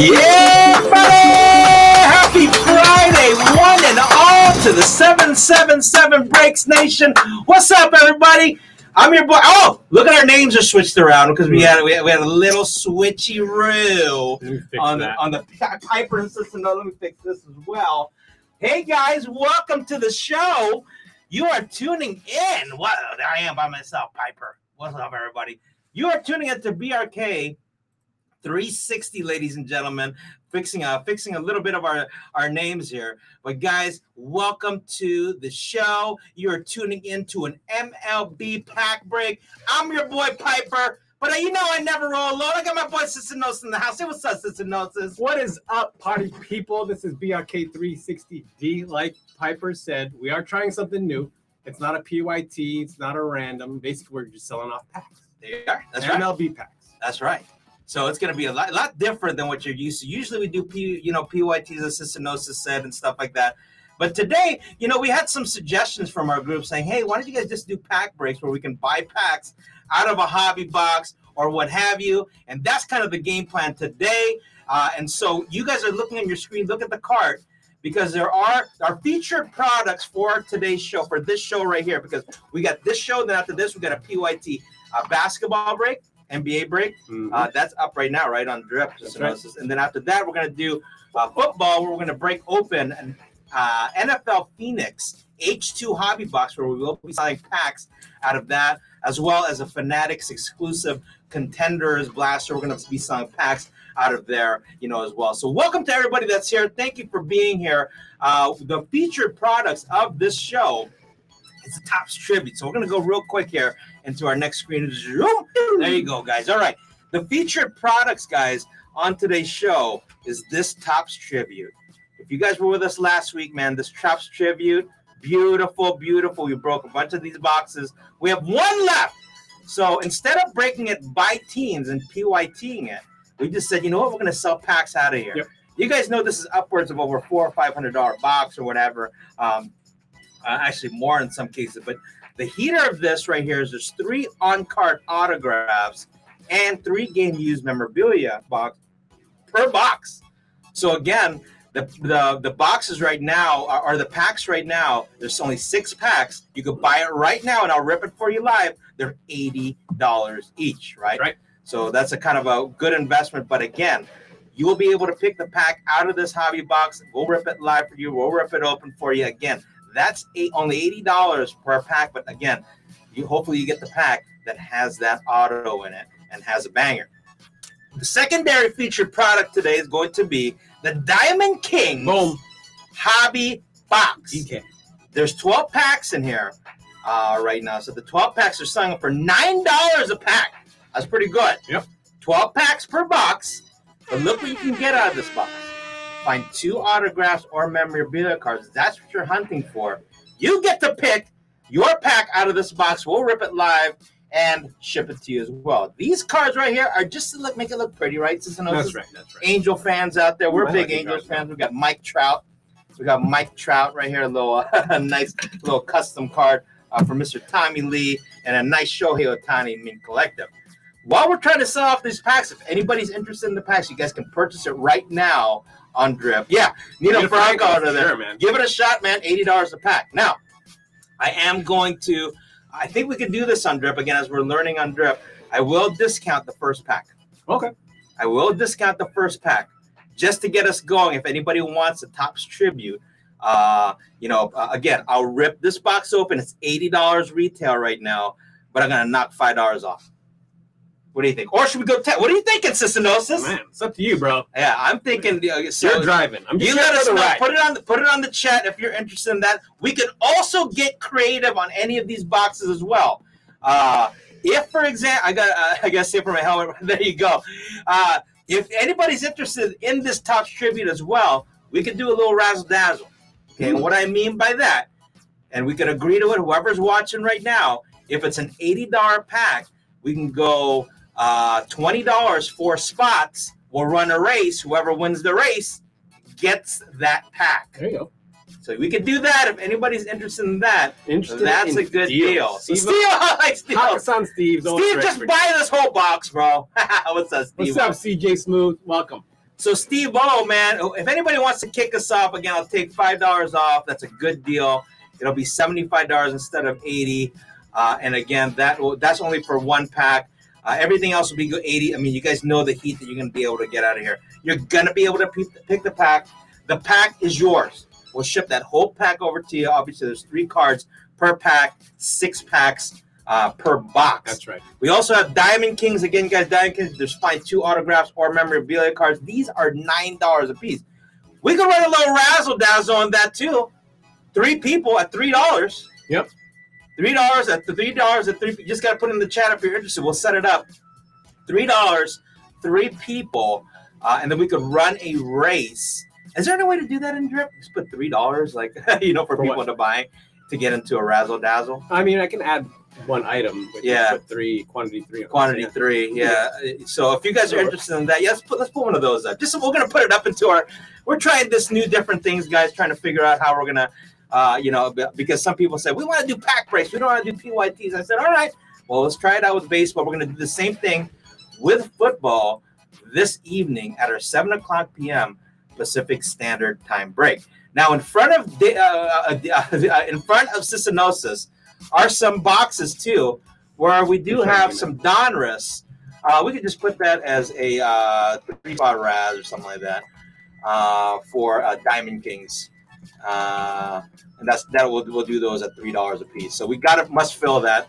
Yeah, buddy! Happy Friday, one and all, to the 777 Breaks Nation. What's up, everybody? I'm your boy. Oh, look at our names are switched around because we had a little switcheroo on the Piper system. Now let me fix this as well. Hey guys, welcome to the show. You are tuning in. Wow, I am by myself, Piper. What's up, everybody? You are tuning in to BRK. 360, ladies and gentlemen, fixing a little bit of our names here. But guys, welcome to the show. You're tuning into an MLB pack break. I'm your boy Piper, but you know I never roll alone. I got my boy Cicinosis in the house. Hey, what's up, Cicinosis? What is up, party people? This is BRK360D. Like Piper said, we are trying something new. It's not a PYT. It's not a random. Basically, we're just selling off packs. They are. That's right. MLB packs. That's right. So it's going to be a lot different than what you're used to. Usually we do, PYTs, assistanosis set and stuff like that. But today, we had some suggestions from our group saying, hey, why don't you guys just do pack breaks where we can buy packs out of a hobby box or what have you. And that's kind of the game plan today. And so you guys are looking on your screen. Look at the card, because there are our featured products for today's show, for this show right here, because we got this show. Then after this, we got a PYT basketball break, NBA break. Mm-hmm. That's up right now, right, on Drip. Right. And then after that, we're going to do football, where we're going to break open an NFL Phoenix H2 hobby box, where we will be selling packs out of that, as well as a Fanatics exclusive contenders blaster. We're going to be selling packs out of there, as well. So welcome to everybody that's here. Thank you for being here. The featured products of this show is the Topps Tribute. So we're going to go real quick here into our next screen. There you go, guys. All right. The featured products, guys, on today's show is this Topps Tribute. If you guys were with us last week, man, this Topps Tribute, beautiful, beautiful. We broke a bunch of these boxes. We have one left. So instead of breaking it by teams and PYTing it, we just said, you know what, we're going to sell packs out of here. Yep. You guys know this is upwards of over $400 or $500 box or whatever. Actually, more in some cases. But the heater of this right here is there's 3 on-card autographs and 3 game-used memorabilia box per box. So, again, the boxes right now are the packs right now. There's only 6 packs. You could buy it right now, and I'll rip it for you live. They're $80 each, right? Right. So that's a kind of a good investment. But again, you will be able to pick the pack out of this hobby box. We'll rip it live for you. We'll rip it open for you. Again, that's only $80 per pack. But again, hopefully you get the pack that has that auto in it and has a banger. The secondary featured product today is going to be the Diamond King hobby box. DK. There's 12 packs in here right now. So the 12 packs are selling for $9 a pack. That's pretty good. Yep. 12 packs per box. But look what you can get out of this box. Find 2 autographs or memorabilia cards. That's what you're hunting for. You get to pick your pack out of this box. We'll rip it live and ship it to you as well. These cards right here are just to make it look pretty, right? That's right. That's right. Angel fans out there. We're big Angels fans. We've got Mike Trout. We got Mike Trout right here. A little nice little custom card for Mr. Tommy Lee, and a nice Shohei Ohtani mint collective. While we're trying to sell off these packs, if anybody's interested in the packs, you guys can purchase it right now on Drip. Yeah, Nino Franco out of there. Sure, man. Give it a shot, man. $80 a pack. Now, I am going to, I think we can do this on Drip. Again, as we're learning on Drip, I will discount the first pack. Okay. I will discount the first pack just to get us going. If anybody wants a Topps Tribute, again, I'll rip this box open. It's $80 retail right now, but I'm going to knock $5 off. What do you think? Or should we go? What do you think, Cystinosis? Man, it's up to you, bro. Yeah, I'm thinking. So you're driving. I'm just, you let us know. Ride. Put it on the chat if you're interested in that. We could also get creative on any of these boxes as well. If, for example, I got to save for my helmet. There you go. If anybody's interested in this Topps Tribute as well, we could do a little razzle dazzle. Okay, what I mean by that, and we could agree to it. Whoever's watching right now, if it's an $80 pack, we can go. $20 for spots. We'll run a race. Whoever wins the race gets that pack. There you go. So we could do that if anybody's interested in that. That's a good deal. So Steve, Steve, just buy this whole box, bro. What's up, Steve? What's up, CJ Smooth? Welcome. So Steve, man, if anybody wants to kick us off, again, I'll take $5 off. That's a good deal. It'll be $75 instead of $80. And again, that's only for one pack. Everything else will be $80. I mean, you guys know the heat that you're going to be able to get out of here. You're going to be able to pick the pack. The pack is yours. We'll ship that whole pack over to you. Obviously, there's 3 cards per pack, 6 packs per box. That's right. We also have Diamond Kings. Again, guys, Diamond Kings, there's find 2 autographs or memorabilia cards. These are $9 a piece. We could run a little razzle-dazzle on that, too. 3 people at $3. Yep. $3 at $3. You just got to put in the chat if you're interested. We'll set it up. $3, 3 people, and then we could run a race. Is there no way to do that in Drip? Just put $3, like for people to buy, to get into a razzle dazzle. I mean, I can add one item, which is quantity three. So if you guys are interested in that, let's put one of those up. Just we're gonna put it up into our. We're trying this new different things, guys. Trying to figure out how we're gonna, you know, because some people said we want to do pack breaks, we don't want to do PYTs. I said, all right, well, let's try it out with baseball. We're gonna do the same thing with football this evening at our 7:00 p.m. Pacific Standard Time break. Now, in front of Cystinosis are some boxes too, where we do have some Donruss. We could just put that as a 3-spot Raz or something like that for Diamond Kings, and we'll do those at $3 a piece. So we must fill that,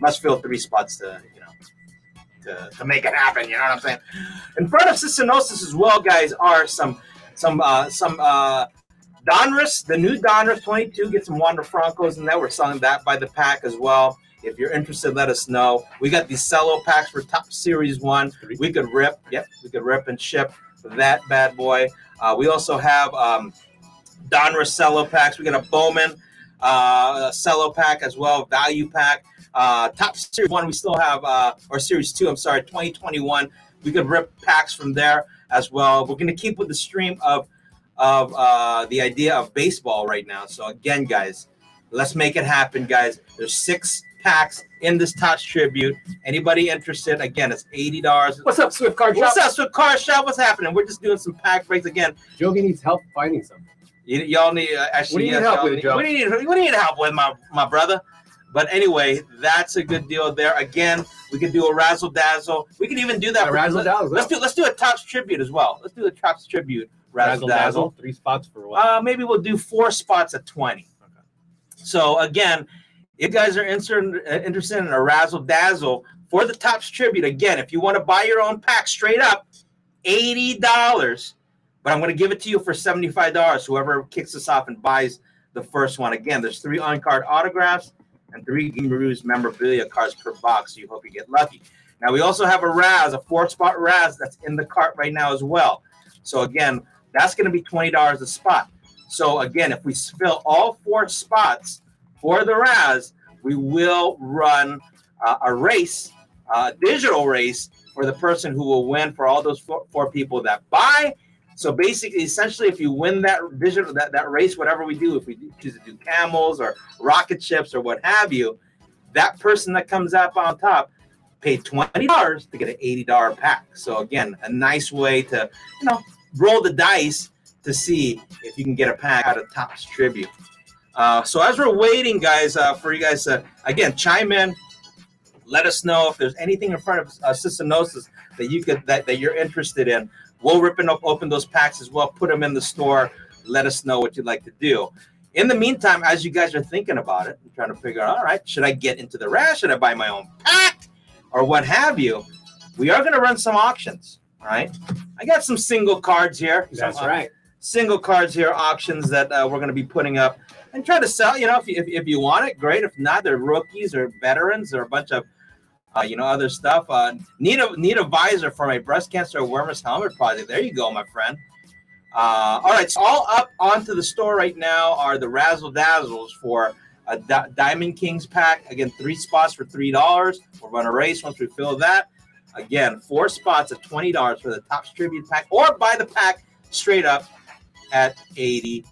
must fill 3 spots to to make it happen. You know what I'm saying? In front of Cystinosis as well, guys, are some Donruss, the new Donruss 22. Get some Wander Francos in there. We're selling that by the pack as well. If you're interested, let us know. We got these cello packs for Top Series 1. We could rip. Yep, we could rip and ship that bad boy. We also have Donruss cello packs. We got a Bowman cello pack as well, value pack. Top Series 1, we still have, or Series 2, I'm sorry, 2021. We could rip packs from there as well. We're going to keep with the stream of the idea of baseball right now. So again, guys, let's make it happen, guys. There's 6 packs in this Topps Tribute. Anybody interested? Again, it's $80. What's up, Swift Car Shop? What's up, Swift Car Shop? What's happening? We're just doing some pack breaks again. Jogi needs help finding something. Y'all need actually. What do you need help with, Joe? What do you need help with, my brother? But anyway, that's a good deal there. Again, we could do a razzle dazzle. We could even do that. Let's do a Topps Tribute as well. Let's do the Topps Tribute razzle dazzle. 3 spots for what? Maybe we'll do 4 spots at $20. Okay. So again, if you guys are interested in a razzle dazzle for the Topps Tribute, again, if you want to buy your own pack straight up, $80. But I'm going to give it to you for $75. Whoever kicks us off and buys the first one. Again, there's 3 on-card autographs and 3 Gameroos memorabilia cards per box. So you hope you get lucky. Now, we also have a Raz, a 4-spot Raz that's in the cart right now as well. So, again, that's going to be $20 a spot. So, again, if we fill all 4 spots for the Raz, we will run a race, a digital race, for the person who will win for all those 4 people that buy. So basically, essentially, if you win that digital, that race, whatever we do, if we choose to do camels or rocket ships or what have you, that person that comes up on top paid $20 to get an $80 pack. So again, a nice way to, you know, roll the dice to see if you can get a pack out of Topps Tribute. So as we're waiting, guys, for you guys to, again, chime in. Let us know if there's anything in front of Cystinosis that you could that you're interested in. We'll rip and open those packs as well. Put them in the store. Let us know what you'd like to do. In the meantime, as you guys are thinking about it, and trying to figure out, all right, should I get into the Raz? Should I buy my own pack, or what have you? We are going to run some auctions. All right, I got some single cards here. That's right. Single cards here, auctions that we're going to be putting up and try to sell. You know, if you want it, great. If not, they're rookies or veterans or a bunch of you know, other stuff. Need a visor for my breast cancer awareness helmet project. There you go, my friend. All right, so all up onto the store right now are the razzle dazzles for a Diamond Kings pack. Again, 3 spots for $3. We'll run a race once we fill that. Again, 4 spots at $20 for the Topps Tribute pack, or buy the pack straight up at $80.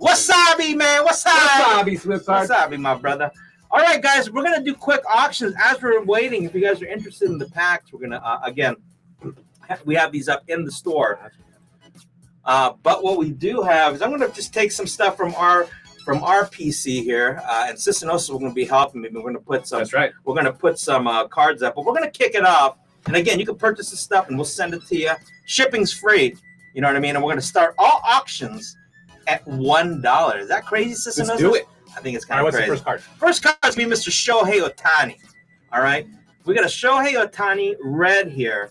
Wasabi, man. Wasabi, Swiftcard. Wasabi, my brother. All right, guys, we're going to do quick auctions as we're waiting. If you guys are interested in the packs, we're going to, again, we have these up in the store. But what we do have is I'm going to just take some stuff from our PC here, and Cystinosis will going to be helping me. We're going to put some, that's right, we're going to put some cards up, but we're going to kick it off. And again, you can purchase this stuff and we'll send it to you. Shipping's free. You know what I mean? And we're going to start all auctions at $1. Is that crazy, Cystinosis? Let's do it. I think it's kind of crazy. What's the first card? First card is going to be Mr. Shohei Ohtani. All right. We got a Shohei Ohtani red here.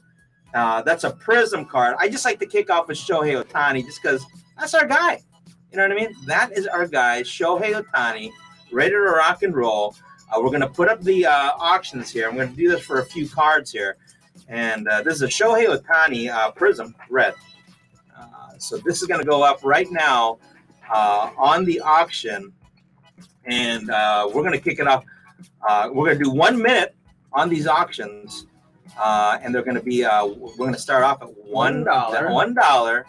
That's a Prism card. I just like to kick off with Shohei Ohtani just because that's our guy. You know what I mean? That is our guy, Shohei Ohtani, ready to rock and roll. We're going to put up the auctions here. I'm going to do this for a few cards here. And this is a Shohei Ohtani Prism red. So this is going to go up right now on the auction. and we're going to kick it off. We're going to do 1 minute on these auctions, and they're going to be we're going to start off at $1, $1,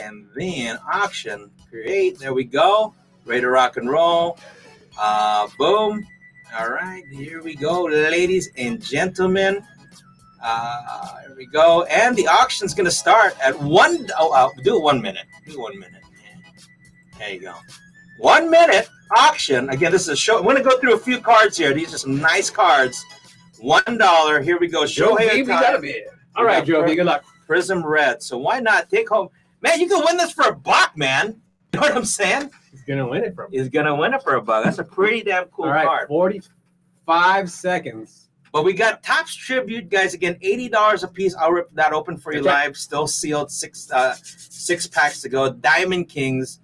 and then auction, create. There we go. Ready to rock and roll. Boom. All right, here we go, ladies and gentlemen. Here we go, and the auction's gonna start at one. Oh, do 1 minute. Do 1 minute. There you go. 1 minute auction. Again, this is a show. I'm gonna go through a few cards here. These are some nice cards. $1. Here we go. Shohei Ohtani. All right, Joe. Good luck. Prism Red. So why not take home? Man, you can win this for $1, man. You know what I'm saying? He's gonna win it for. He's gonna win it for $1. That's a pretty damn cool card. All right, 45 seconds. But we got Topps Tribute, guys. Again, $80 a piece. I'll rip that open for you live. Still sealed. Six packs to go. Diamond Kings.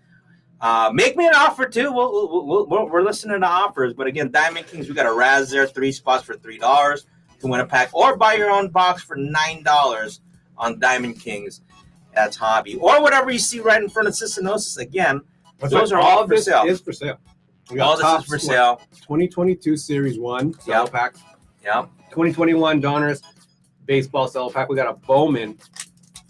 Make me an offer, too. We're listening to offers. But, again, Diamond Kings, we got a Raz there. 3 spots for $3 to win a pack. Or buy your own box for $9 on Diamond Kings. That's hobby. Or whatever you see right in front of Cystinosis. Again, those are all for sale. All this is for sale. All this is for sale. 2022 Series 1 sale pack. Yeah, 2021 Donruss baseball sell pack. We got a Bowman.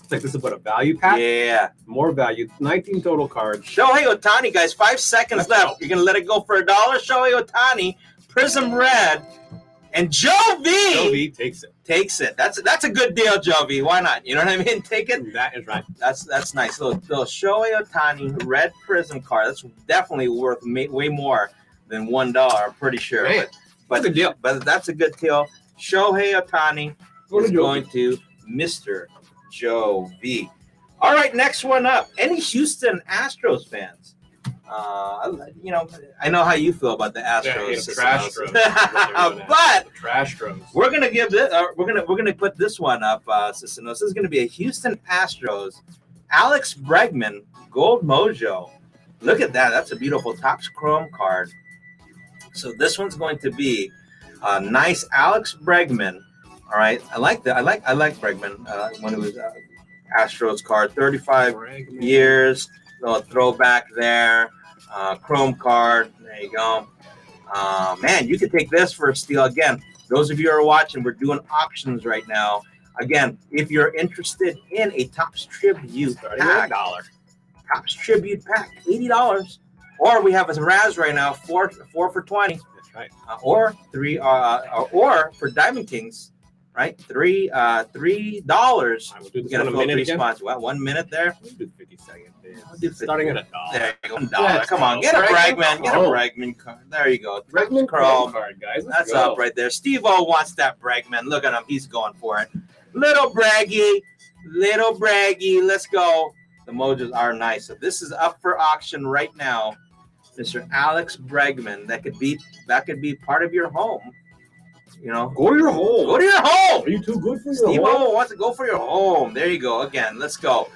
It's like this is what a value pack. Yeah, more value. 19 total cards. Shohei Ohtani, guys. 5 seconds left. You're gonna let it go for $1. Shohei Ohtani, Prism Red, and Joe V. Joe V takes it. Takes it. That's a good deal, Joe V. Why not? You know what I mean? Take it. That is right. That's nice. Little Shohei Ohtani red prism card. That's definitely worth way more than $1. I'm pretty sure. Hey. But, good deal. But that's a good deal. Shohei Ohtani is going to Mr. Joe V. All right, next one up. Any Houston Astros fans? You know, I know how you feel about the Astros. Yeah, trash but trash drums. We're gonna give this. We're gonna put this one up, Cicinos. This is gonna be a Houston Astros. Alex Bregman, Gold Mojo. Look at that. That's a beautiful Topps Chrome card. So this one's going to be a nice Alex Bregman. All right, I like that. I like Bregman when it was Astros card, 35 Bregman. Years, little throwback there, chrome card. There you go, man. You could take this for a steal. Again, those of you who are watching, we're doing auctions right now. Again, if you're interested in a Topps Tribute pack, Topps Tribute pack, $80. Or we have a Raz right now, four for 20. That's right. Or three, or for Diamond Kings, right? $3. Right, we'll do this in a minute. Well, 1 minute there. We'll do 50 seconds. We'll starting at $1. There you go. $1. Come on, get a Bregman. Get a Bregman card. There you go. Bregman card, guys. That's up right there. Steve-O wants that Bregman. Look at him. He's going for it. Little Braggy. Little Braggy. Let's go. The Mojos are nice. So this is up for auction right now. Mr. Alex Bregman, that could be part of your home. You know, go to your home. Go to your home. Are you too good for your home? Steve-O wants to go for your home. There you go. Again, let's go.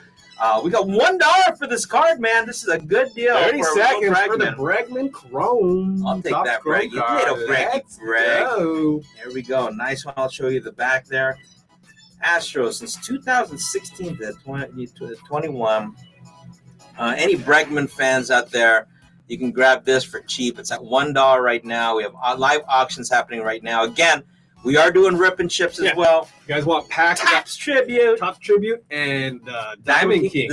We got $1 for this card, man. This is a good deal. 30 seconds for the Bregman Chrome. I'll take Top that Breg. You made a Breg. Breg. There we go. Nice one. I'll show you the back there. Astros since 2016 to 2021. Any Bregman fans out there? You can grab this for cheap. It's at $1 right now. We have live auctions happening right now. Again, we are doing rip and chips as well. You guys want packs? Topps Tribute, and Diamond King.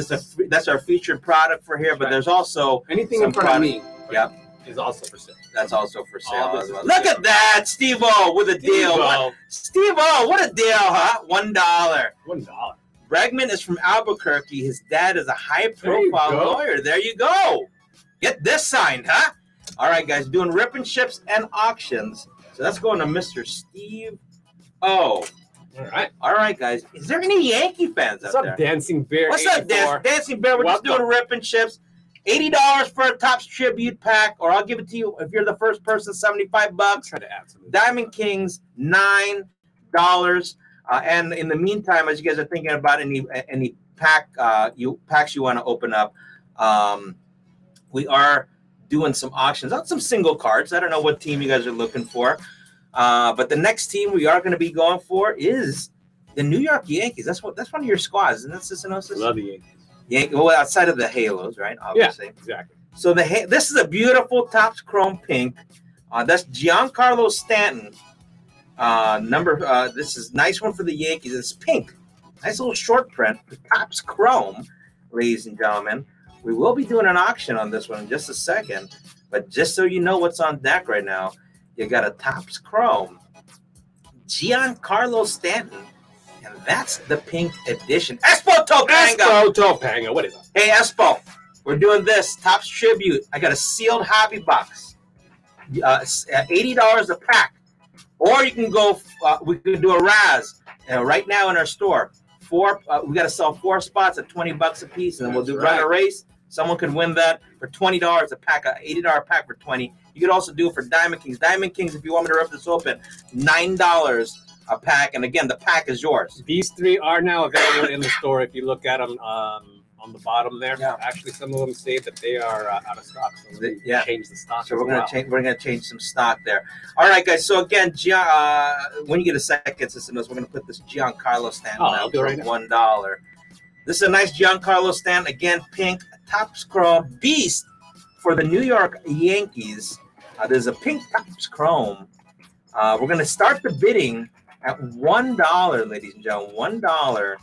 That's our featured product for here. But there's also anything in front of me. Yep. Is also for sale. That's also for sale as well. Look at that, Steve-O with a deal. Steve-O, what a deal, huh? $1. $1. Bregman is from Albuquerque. His dad is a high-profile lawyer. There you go. Get this signed, huh? All right, guys, doing rip and ships and auctions. So that's going to Mr. Steve-O. All right, guys. Is there any Yankee fans out there? What's up, Dancing Bear? What's up, Dancing Bear? We're just doing rip and ships. $80 for a Topps Tribute pack, or I'll give it to you if you're the first person, $75. Try to add some. Diamond Kings, $9. And in the meantime, as you guys are thinking about any pack packs you want to open up, we are doing some auctions on some single cards. I don't know what team you guys are looking for, but the next team we are going to be going for is the New York Yankees. That's one of your squads, isn't that, Cystinosis? Love the Yankees. Well, outside of the Halos, right? Obviously. Yeah, exactly. So this is a beautiful Topps Chrome pink. That's Giancarlo Stanton. This is nice one for the Yankees. It's pink. Nice little short print. Topps Chrome, ladies and gentlemen. We will be doing an auction on this one in just a second. But just so you know what's on deck right now, you got a Topps Chrome, Giancarlo Stanton, and that's the pink edition. Espo Topanga! Espo Topanga, what is that? Hey, Espo, we're doing this, Topps Tribute. I got a sealed hobby box, $80 a pack. Or you can go, we can do a Raz right now in our store. We got to sell 4 spots at 20 bucks a piece, and then we'll do run a race. Someone could win that for $20 a pack, an $80 pack for $20. You could also do it for Diamond Kings. Diamond Kings, if you want me to rip this open, $9 a pack. And again, the pack is yours. These 3 are now available in the store. If you look at them on the bottom there, actually some of them say that they are out of stock. So change the stock. So we're gonna change some stock there. All right, guys. So again, when you get a second, we're gonna put this Giancarlo Stanton out for $1. This is a nice Giancarlo Stanton, again, pink, Topps Chrome beast for the New York Yankees. There's a pink Topps Chrome. We're going to start the bidding at $1, ladies and gentlemen, $1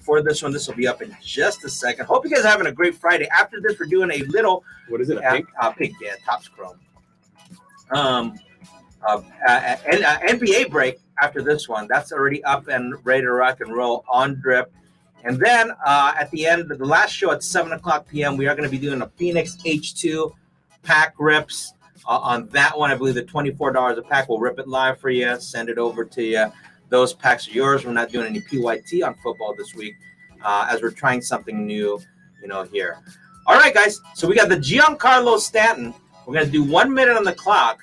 for this one. This will be up in just a second. Hope you guys are having a great Friday. After this, we're doing a little. What is it? A pink? Pink, yeah, Topps Chrome. NBA break after this one. That's already up and ready to rock and roll on Drip. And then at the end of the last show at 7:00 p.m., we are going to be doing a Phoenix H2 pack rips on that one. I believe the $24 a pack. We'll rip it live for you, send it over to you. Those packs are yours. We're not doing any PYT on football this week as we're trying something new, you know, here. All right, guys. So we got the Giancarlo Stanton. We're going to do 1 minute on the clock.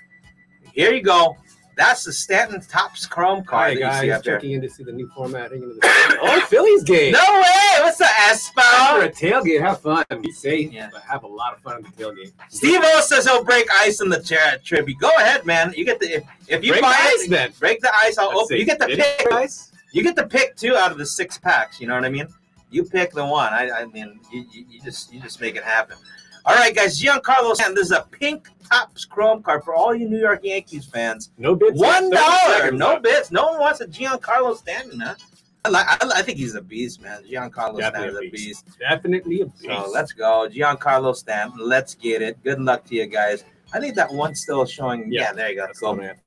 Here you go. That's the Stanton Topps Chrome card. Hi, guys. You see checking in to see the new formatting. Oh, Phillies game. No way. What's up, Espo? For a tailgate, have fun. Be safe, but have a lot of fun at the tailgate. Steve-O says he'll break ice in the chair tribute. Go ahead, man. You get the if you break buy the ice, it, then break the ice. I'll open. You get the pick. Ice? You get the pick too out of the 6 packs. You know what I mean? You pick the one. I mean, you just make it happen. All right, guys, Giancarlo Stanton. This is a pink Topps Chrome card for all you New York Yankees fans. No bids. $1. No bids. No one wants a Giancarlo Stanton, huh? I think he's a beast, man. Giancarlo Stanton is a beast. Definitely a beast. So let's go. Giancarlo Stanton. Let's get it. Good luck to you guys. I think that one's still showing. Yeah, there you go. That's cool. I'm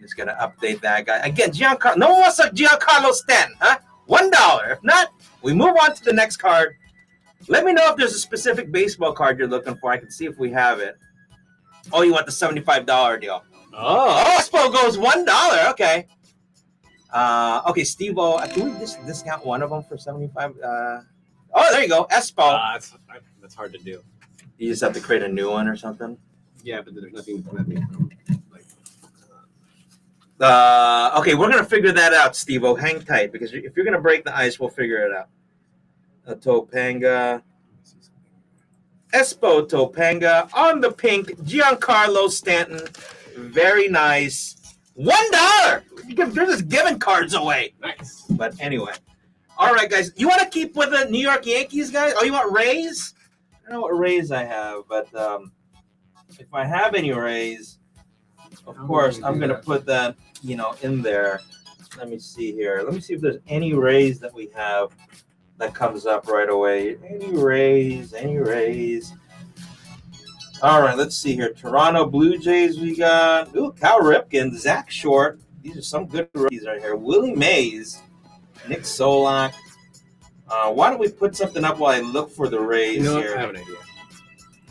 just going to update that guy. Again, Giancarlo. No one wants a Giancarlo Stanton, huh? $1. If not, we move on to the next card. Let me know if there's a specific baseball card you're looking for. I can see if we have it. Oh, you want the $75 deal. Oh, Espo goes $1. Okay. Okay, Steve-O, can we just discount one of them for $75? Oh, there you go, Espo. That's hard to do. You just have to create a new one or something? Yeah, but there's nothing that me. Okay, we're going to figure that out, Steve-O. Hang tight, because if you're going to break the ice, we'll figure it out. A Topanga, Espo Topanga on the pink, Giancarlo Stanton, very nice. $1. They're just giving cards away. Nice. But anyway, all right, guys, you want to keep with the New York Yankees, guys? Oh, you want Rays? I don't know what Rays I have, but if I have any Rays, of course, I'm gonna put that, you know, in there. Let me see here. Let me see if there's any Rays that we have. That comes up right away. Any Rays, any Rays. All right, let's see here. Toronto Blue Jays we got. Ooh, Cal Ripken, Zach Short. These are some good rookies right here. Willie Mays, Nick Solak. Why don't we put something up while I look for the Rays here? I have an idea.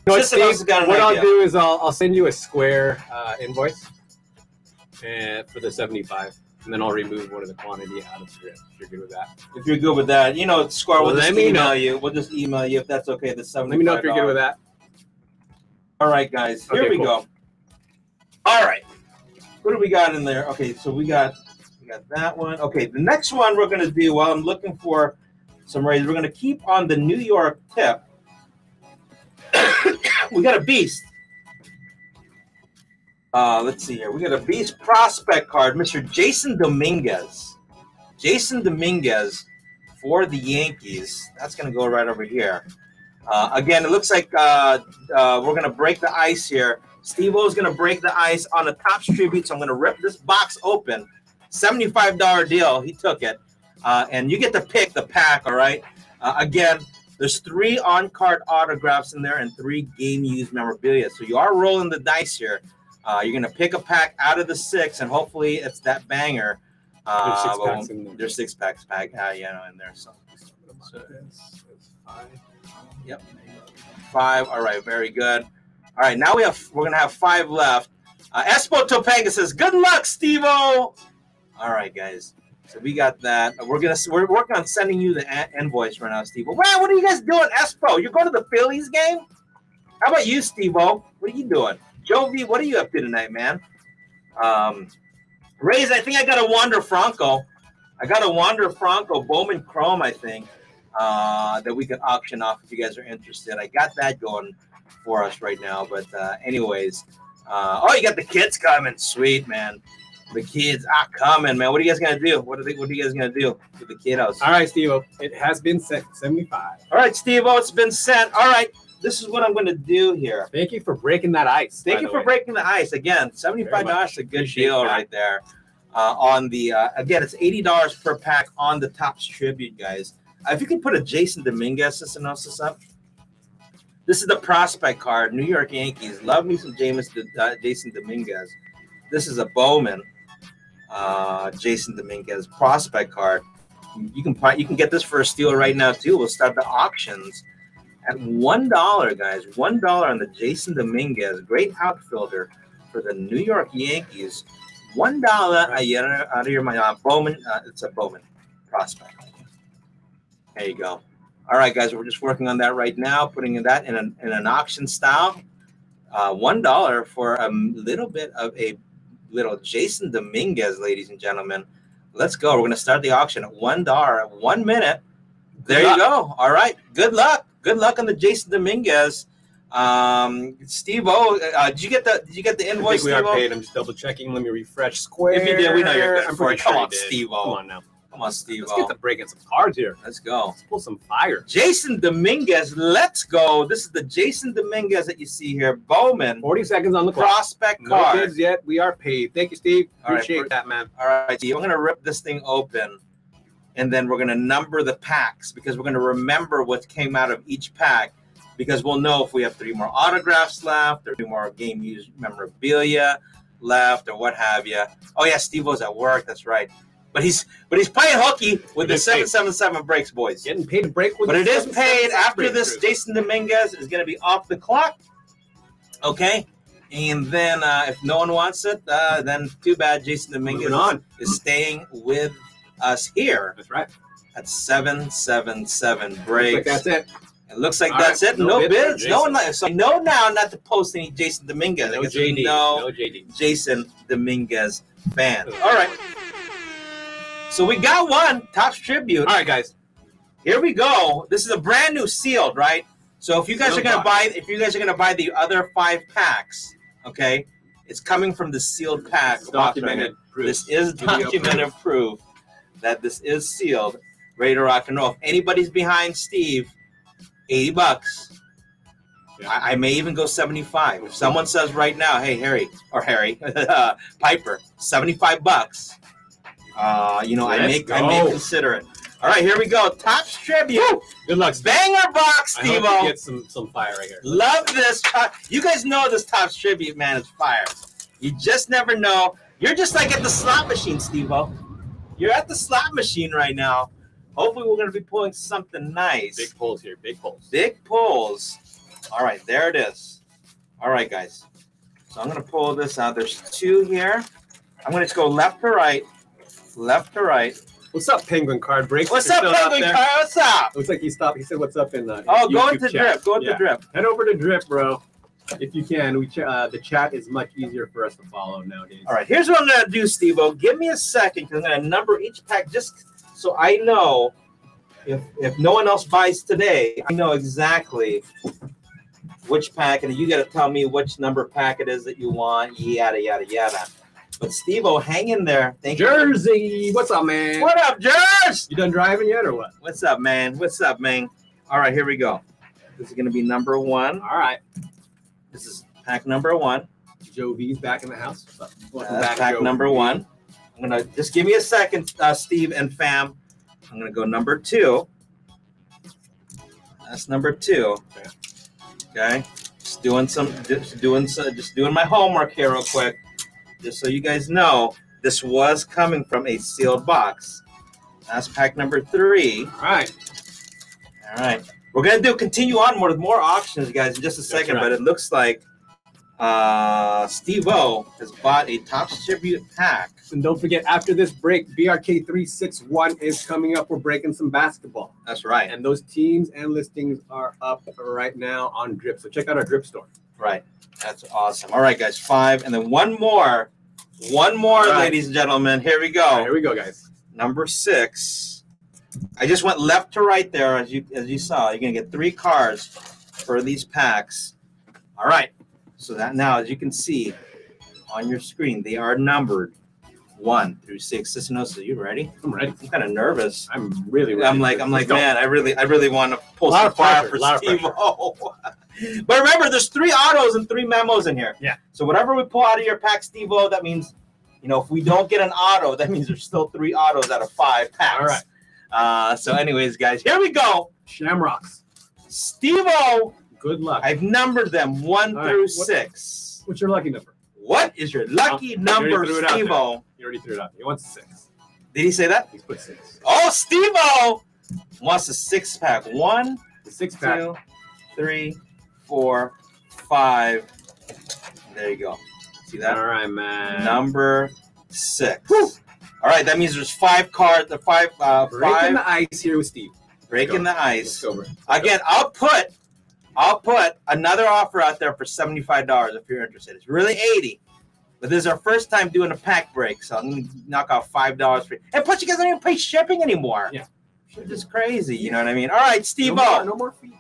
What I'll do is I'll send you a Square invoice for the 75. And then I'll remove one of the quantity out of Drip. If you're good with that. If you're good with that, you know, Square, we'll just email you. We'll just email you if that's okay. The $75. Let me know if you're good with that. All right, guys. Here we go. All right. What do we got in there? Okay, so we got that one. Okay, the next one we're gonna do while I'm looking for some Rays, we're gonna keep on the New York tip. We got a beast. Let's see here. We got a beast prospect card, Mr. Jason Dominguez. Jason Dominguez for the Yankees. That's going to go right over here. Again, it looks like we're going to break the ice here. Steve-O's going to break the ice on the Topps Tribute, so I'm going to rip this box open. $75 deal. He took it. And you get to pick the pack, all right? Again, there's 3 on-card autographs in there and 3 game-used memorabilia. So you are rolling the dice here. You're going to pick a pack out of the 6, and hopefully it's that banger. There's 6 packs in there. There's 6 packs back, you know, in there. So it's 5. Yep, 5. All right, very good. All right, now we're going to have 5 left. Espo Topanga says, "Good luck, Steve-O." All right, guys. So we got that. We're working on sending you the invoice right now, Steve-O. Wow, what are you guys doing, Espo? You're going to the Phillies game? How about you, Steve-O? What are you doing? Jovi, what are you up to tonight, man? Ray's, I think I got a Wander Franco. I got a Wander Franco Bowman Chrome, I think, that we could auction off if you guys are interested. I got that going for us right now. But anyways, oh, you got the kids coming. Sweet, man. The kids are coming, man. What are you guys going to do? What are you guys going to do with the kiddos? All right, Steve-O. It has been sent, 75. All right, Steve-O, it's been sent. All right, this is what I'm going to do here. Thank you for breaking that ice. Thank you for breaking the ice. Again, $75 is a good deal right there. On the again, it's $80 per pack on the Topps Tribute, guys. If you can put a Jason Dominguez system analysis up. This is the prospect card, New York Yankees. Love me some Jason Dominguez. This is a Bowman. Jason Dominguez prospect card. You can get this for a steal right now too. We'll start the auctions at $1, guys. $1 on the Jason Dominguez, great outfielder for the New York Yankees. $1 out of your mind. Bowman, it's a Bowman prospect. There you go. All right, guys, we're just working on that right now, putting that in an auction style. $1 for a little bit of a little Jason Dominguez, ladies and gentlemen. Let's go. We're going to start the auction at $1, 1 minute. There you go. All right. Good luck. Good luck on the Jason Dominguez. Steve-O, did you get the invoice? I think we are paid. I'm just double checking. Let me refresh. Square. If you did, we know you're good. Come on, Steve-O. Come on now. Come on, Steve-O. Let's get to breaking some cards here. Let's go. Let's pull some fire. Jason Dominguez, let's go. This is the Jason Dominguez that you see here. Bowman. 40 seconds on the clock. Prospect card. No bids yet. We are paid. Thank you, Steve. Appreciate that, man. All right, Steve. I'm going to rip this thing open, and then we're going to number the packs because we're going to remember what came out of each pack because we'll know if we have 3 more autographs left or 3 more game-used memorabilia left or what have you. Oh, yeah, Steve-O's at work. That's right. But he's playing hooky with the 777 breaks, boys. Getting paid to break with. But it is paid after this. Jason Dominguez is going to be off the clock. Okay, and then if no one wants it, then too bad. Jason Dominguez is staying with us here. That's right. At 777 breaks. Looks like that's it. It looks like that's it. No bids. No one. So no, now not to post any Jason Dominguez. No JD. No JD. Jason Dominguez fan. All right. So we got one, Topps Tribute. All right, guys. Here we go. This is a brand new sealed, right? So if you guys are gonna buy the other 5 packs, okay, it's coming from the sealed pack. Documented proof. This is documented proof that this is sealed. Ready to rock and roll. If anybody's behind Steve, $80. Yeah. I may even go 75. If someone says right now, hey Harry Piper, $75. You know, I may consider it. All right, here we go. Topps Tribute. Woo! Good luck, Steve. Banger box, Steve-O. I hope you get some fire right here. Love this. You guys know this Topps Tribute, man, is fire. You just never know. You're just like at the slot machine, Steve-O. You're at the slot machine right now. Hopefully, we're going to be pulling something nice. Big pulls here. Big pulls. Big pulls. All right, there it is. All right, guys. So I'm going to pull this out. There's 2 here. I'm going to just go left to right. Left to right. What's up, Penguin Card Breaks? What's up, Penguin Card? What's up? Looks like he stopped. He said, "What's up?" In the oh, go into Drip. Go into Drip. Head over to Drip, bro, if you can. We the chat is much easier for us to follow nowadays. All right, here's what I'm gonna do, Steve-O. Give me a second because I'm gonna number each pack just so I know if no one else buys today, I know exactly which pack, and you gotta tell me which number pack it is that you want. Yada yada yada. But Steve-O, hang in there. Thank Jersey. You. What's up, man? What up, Jersey? You done driving yet or what? What's up, man? All right, here we go. This is going to be number one. All right. This is pack number one. Joe V's back in the house. Welcome back, pack Joe number one. I'm going to just give me a second, Steve and fam. I'm going to go number two. That's number two. Okay. Okay. Just doing my homework here real quick. Just so you guys know, this was coming from a sealed box. That's pack number three. All right. All right. We're going to continue on with more auctions, guys, in just a second. Right. But it looks like Steve-O has bought a Topps Tribute pack. And don't forget, after this break, BRK361 is coming up. We're breaking some basketball. That's right. And those teams and listings are up right now on Drip. So check out our Drip store. Right. That's awesome. All right, guys. Five. And then one more. One more, right, ladies and gentlemen. Here we go. Right, here we go, guys. Number six. I just went left to right there, as you saw. You're gonna get three cards for these packs. All right. So that now, as you can see on your screen, they are numbered 1 through 6. Cisnosa, you ready? I'm ready. I'm kind of nervous. I'm really ready. I'm like, man, I really want to pull some fire for Steve-O. But remember, there's 3 autos and 3 memos in here. Yeah. So whatever we pull out of your pack, Steve-O, that means, you know, if we don't get an auto, that means there's still 3 autos out of 5 packs. All right. So anyways, guys, here we go. Shamrocks. Steve-O. Good luck. I've numbered them 1 through 6. What's your lucky number? What is your lucky number, Steve-O? He already threw it out. He wants 6. Did he say that? He put 6. Oh, Steve-O wants a 6-pack. 1, 6-pack. 2, 3, 4, 5. There you go. See that? All right, man. Number 6. Woo! All right, that means there's 5 cards. The 5. Breaking the ice here with Steve. Breaking the ice. Again, I'll put another offer out there for $75 if you're interested. It's really $80, but this is our first time doing a pack break, so I'm gonna knock out $5 for you. And plus, you guys don't even pay shipping anymore. Yeah, shit is crazy. You know what I mean? All right, Steve-O. No more fees.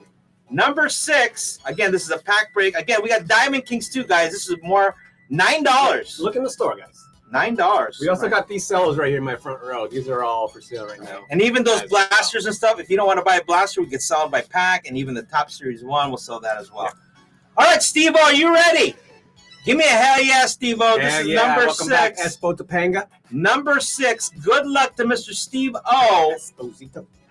Number 6. Again, this is a pack break. Again, we got Diamond Kings too, guys. This is more $9. Look in the store, guys. $9. We also got these sellers right here in my front row. These are all for sale right now. And even those blasters and stuff, if you don't want to buy a blaster, we can sell them by pack. And even the Top Series 1, we'll sell that as well. Yeah. All right, Steve-O, are you ready? Give me a hell yeah, Steve-O. This is number 6. Welcome back, Espo Topanga. Number 6. Good luck to Mr. Steve-O.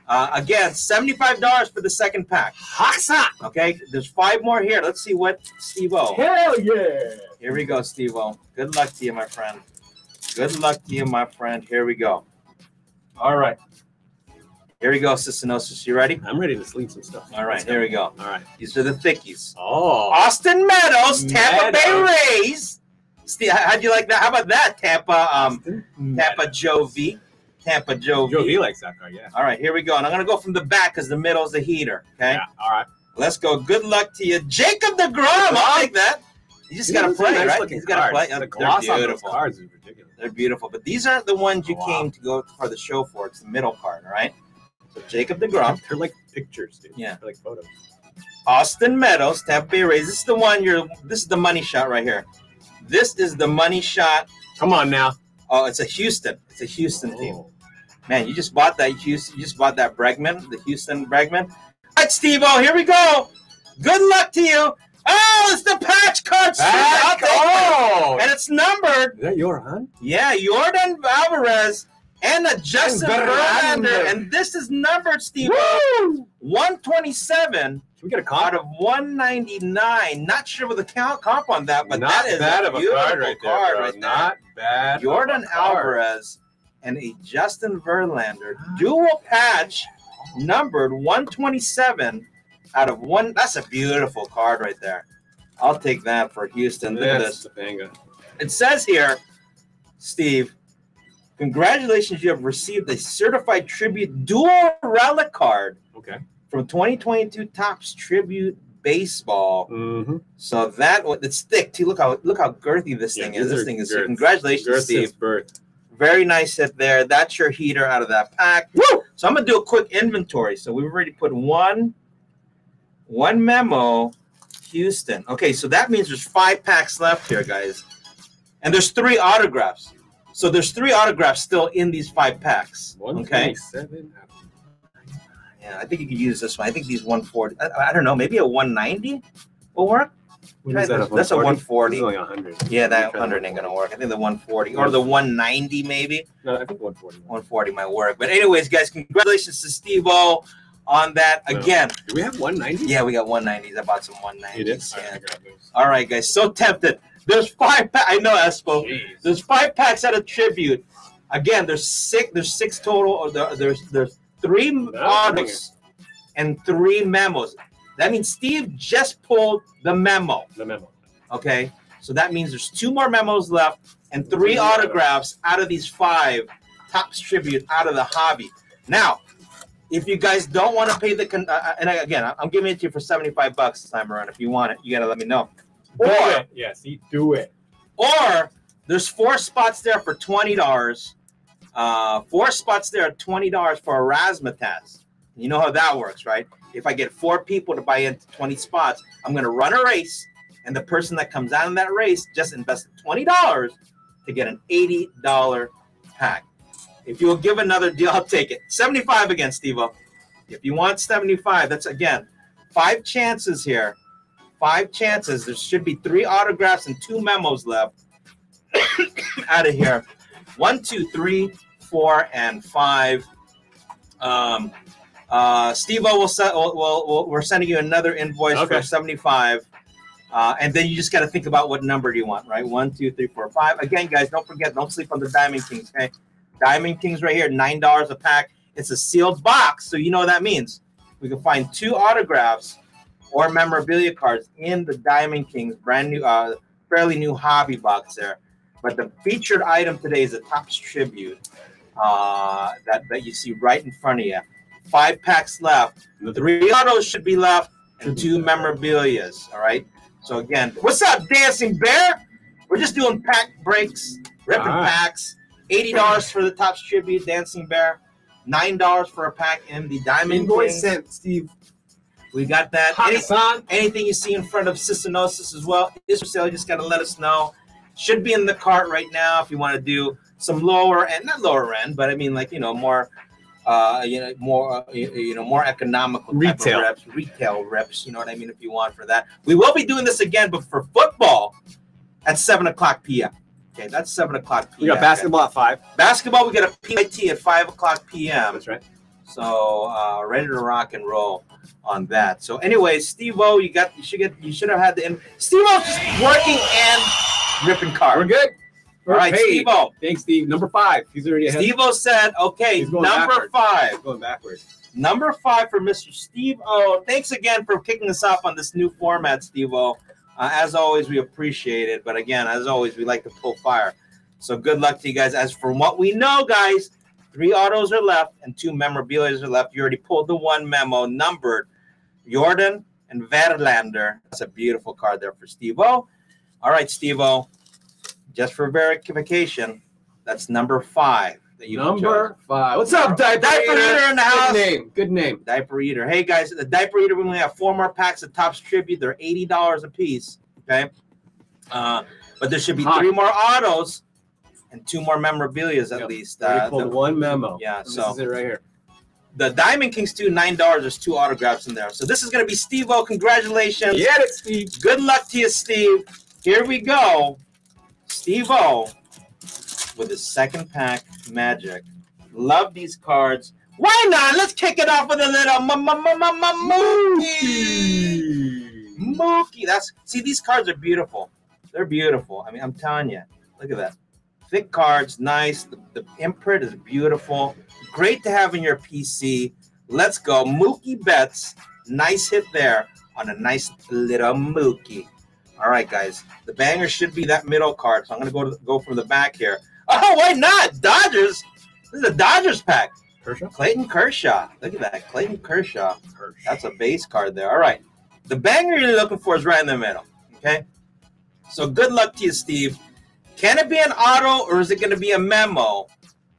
Again, $75 for the 2nd pack. Hassa! Okay, there's 5 more here. Let's see what Steve-O. Hell yeah! Here we go, Steve-O. Good luck to you, my friend. Good luck to you, my friend. Here we go. All right. Here we go, Cisanosis. You ready? I'm ready to sleep some stuff. All right. Here we go. All right. These are the thickies. Oh. Austin Meadows, Tampa Bay Rays. Steve, how'd you like that? How about that, Tampa? Tampa Joe V. Tampa Joe V. Joe V likes that card, yeah. All right. Here we go. And I'm going to go from the back because the middle's the heater. Okay? Yeah. All right. Let's go. Good luck to you. Jacob DeGrom. I like that. You just got to play, right? He's got to play. The gloss on those cards is ridiculous. They're beautiful. But these aren't the ones you came to go for the show for. It's the middle part, all right? So Jacob DeGrom. They're like pictures, dude. Yeah. They're like photos. Austin Meadows, Tampa Bay Rays. This is the one this is the money shot right here. This is the money shot. Come on now. Oh, it's a Houston. It's a Houston team. Man, you just bought that Houston. You just bought that Bregman, the Houston Bregman. All right, Steve-O, here we go. Good luck to you. Oh, it's the patch card. And it's numbered. Is that your hunt? Yeah, Jordan Alvarez and a Justin Verlander. And this is numbered, Steve. Woo! 127. Can we get a comp? Out of 199. Not sure with the comp on that, but that is a beautiful card right there. Not bad. Jordan Alvarez and a Justin Verlander. Dual patch, numbered 127. Out of 1, that's a beautiful card right there. I'll take that for Houston. Look at this. It says here, Steve, congratulations, you have received a certified tribute dual relic card from 2022 Topps Tribute Baseball. So that it's thick. Look how girthy this thing is. This thing is. Girth. Congratulations, girth Steve. Very nice hit there. That's your heater out of that pack. Woo! So I'm gonna do a quick inventory. So we've already put one memo, Houston. Okay, so that means there's 5 packs left here, guys. And there's 3 autographs. So there's 3 autographs still in these 5 packs. Okay. 127. Yeah, I think you could use this one. I think these 140. I don't know. Maybe a 190 will work. That's a 140. It's only 100. Yeah, that 100 ain't gonna work. I think the 140 or the 190 maybe. No, I think 140. 140 might work. But anyways, guys, congratulations to Steve-O on that again. Do we have 190? Yeah, we got 190s. I bought some 190s. You did? Yeah. All right, guys. So tempted. There's 5 packs. I know, Espo. Jeez. There's 5 packs out of Tribute. Again, there's 6. There's 6 total. Or there's 3 autos and 3 memos. That means Steve just pulled the memo. The memo. Okay. So that means there's 2 more memos left and 3 autographs out of these 5 Topps Tribute out of the hobby. Now, if you guys don't want to pay the and again, I'm giving it to you for $75 this time around. If you want it, you gotta let me know. Or do it. Or there's 4 spots there for $20. 4 spots there at $20 for Erasmataz. You know how that works, right? If I get 4 people to buy into 20 spots, I'm going to run a race, and the person that comes out in that race just invested $20 to get an $80 pack. If you'll give another deal, I'll take it. 75 again, Steve-O. If you want 75, that's, again, 5 chances here. 5 chances. There should be 3 autographs and 2 memos left out of here. 1, 2, 3, 4, and 5. Steve-O we're sending you another invoice for 75, and then you just got to think about what number you want, right? 1, 2, 3, 4, 5. Again, guys, don't forget, don't sleep on the Diamond Kings. Okay, Diamond Kings right here, $9 a pack. It's a sealed box, so you know what that means. We can find 2 autographs or memorabilia cards in the Diamond Kings brand new, fairly new hobby box there. But the featured item today is a Topps Tribute that you see right in front of you. 5 packs left. 3 autos should be left and 2 memorabilias. All right. So again, what's up, Dancing Bear? We're just doing pack breaks, ripping packs. $80 for the Topps Tribute, Dancing Bear. $9 for a pack in the Diamond King. Sent, Steve. We got that. Anything you see in front of Cystinosis as well is for sale. You just got to let us know. Should be in the cart right now if you want to do some lower end, not lower end, but I mean, like, you know, more. More economical retail type of reps, you know what I mean? If you want for that, we will be doing this again, but for football at 7:00 p.m. Okay, that's 7:00 p.m. We got basketball at 5. Basketball, we got a PYT at 5:00 p.m. That's right. So ready to rock and roll on that. So anyway, Steve-O, you should have had the Steve-O's just working and ripping cards. We're good. All right, Steve-O. Thanks, Steve. Number 5. He's already ahead. Steve-O said, okay, number 5. He's going backwards. Number 5 for Mr. Steve-O. Thanks again for kicking us off on this new format, Steve-O. As always, we appreciate it. But again, as always, we like to pull fire. So good luck to you guys. As from what we know, guys, 3 autos are left and 2 memorabilia are left. You already pulled the 1 memo numbered. Jordan and Verlander. That's a beautiful card there for Steve-O. All right, Steve-O. Just for verification, that's number 5. That you number 5. What's up, Diaper Eater in the house? Good name. Good name. Diaper Eater. Hey, guys, the Diaper Eater, we only have 4 more packs of Topps Tribute. They're $80 a piece, okay? But there should be 3 more autos and 2 more memorabilias at least. Pulled 1 memo. Yeah, so. This is it right here. The Diamond Kings 2, $9. There's 2 autographs in there. So this is going to be Steve-O. Congratulations. Yeah, it's Steve. Good luck to you, Steve. Here we go. Steve-O with his 2nd pack magic. Love these cards. Why not? Let's kick it off with a little Mookie. Mookie. See, these cards are beautiful. They're beautiful. I mean, I'm telling you. Look at that. Thick cards. Nice. The imprint is beautiful. Great to have in your PC. Let's go. Mookie Betts. Nice hit there on a nice little Mookie. All right, guys. The banger should be that middle card, so I'm going to go from the back here. Oh, why not? Dodgers. This is a Dodgers pack. Kershaw? Clayton Kershaw. Look at that. Clayton Kershaw. That's a base card there. All right. The banger you're looking for is right in the middle, okay? So good luck to you, Steve. Can it be an auto, or is it going to be a memo?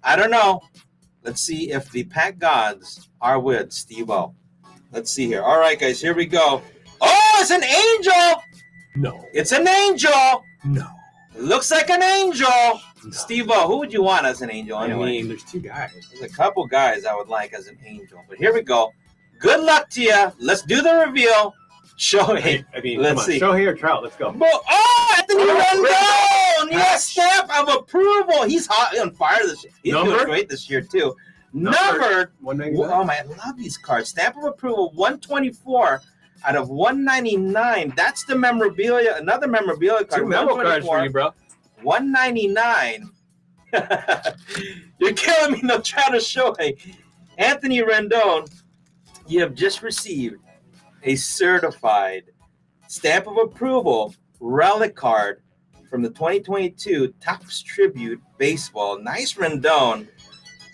I don't know. Let's see if the pack gods are with Steve-O. Let's see here. All right, guys. Here we go. Oh, it's an angel. No. It's an angel. No. Looks like an angel. No. Steve-O, who would you want as an angel? Anyway? I mean, there's 2 guys. There's a couple guys I would like as an angel. But here we go. Good luck to you. Let's do the reveal. Show here. I mean, let's see. Show here, Trout. Let's go. Oh, Anthony Rendon. Yes, stamp of approval. He's hot on fire this year. He's doing great this year, too. Number. Oh, my, I love these cards. Stamp of approval, 124 out of 199. That's the memorabilia. Another memorabilia card. Two memo cards for you, bro. 199. You're killing me. No, Trout or Shohei. Anthony Rendon, you have just received a certified stamp of approval relic card from the 2022 Topps Tribute Baseball. Nice, Rendon.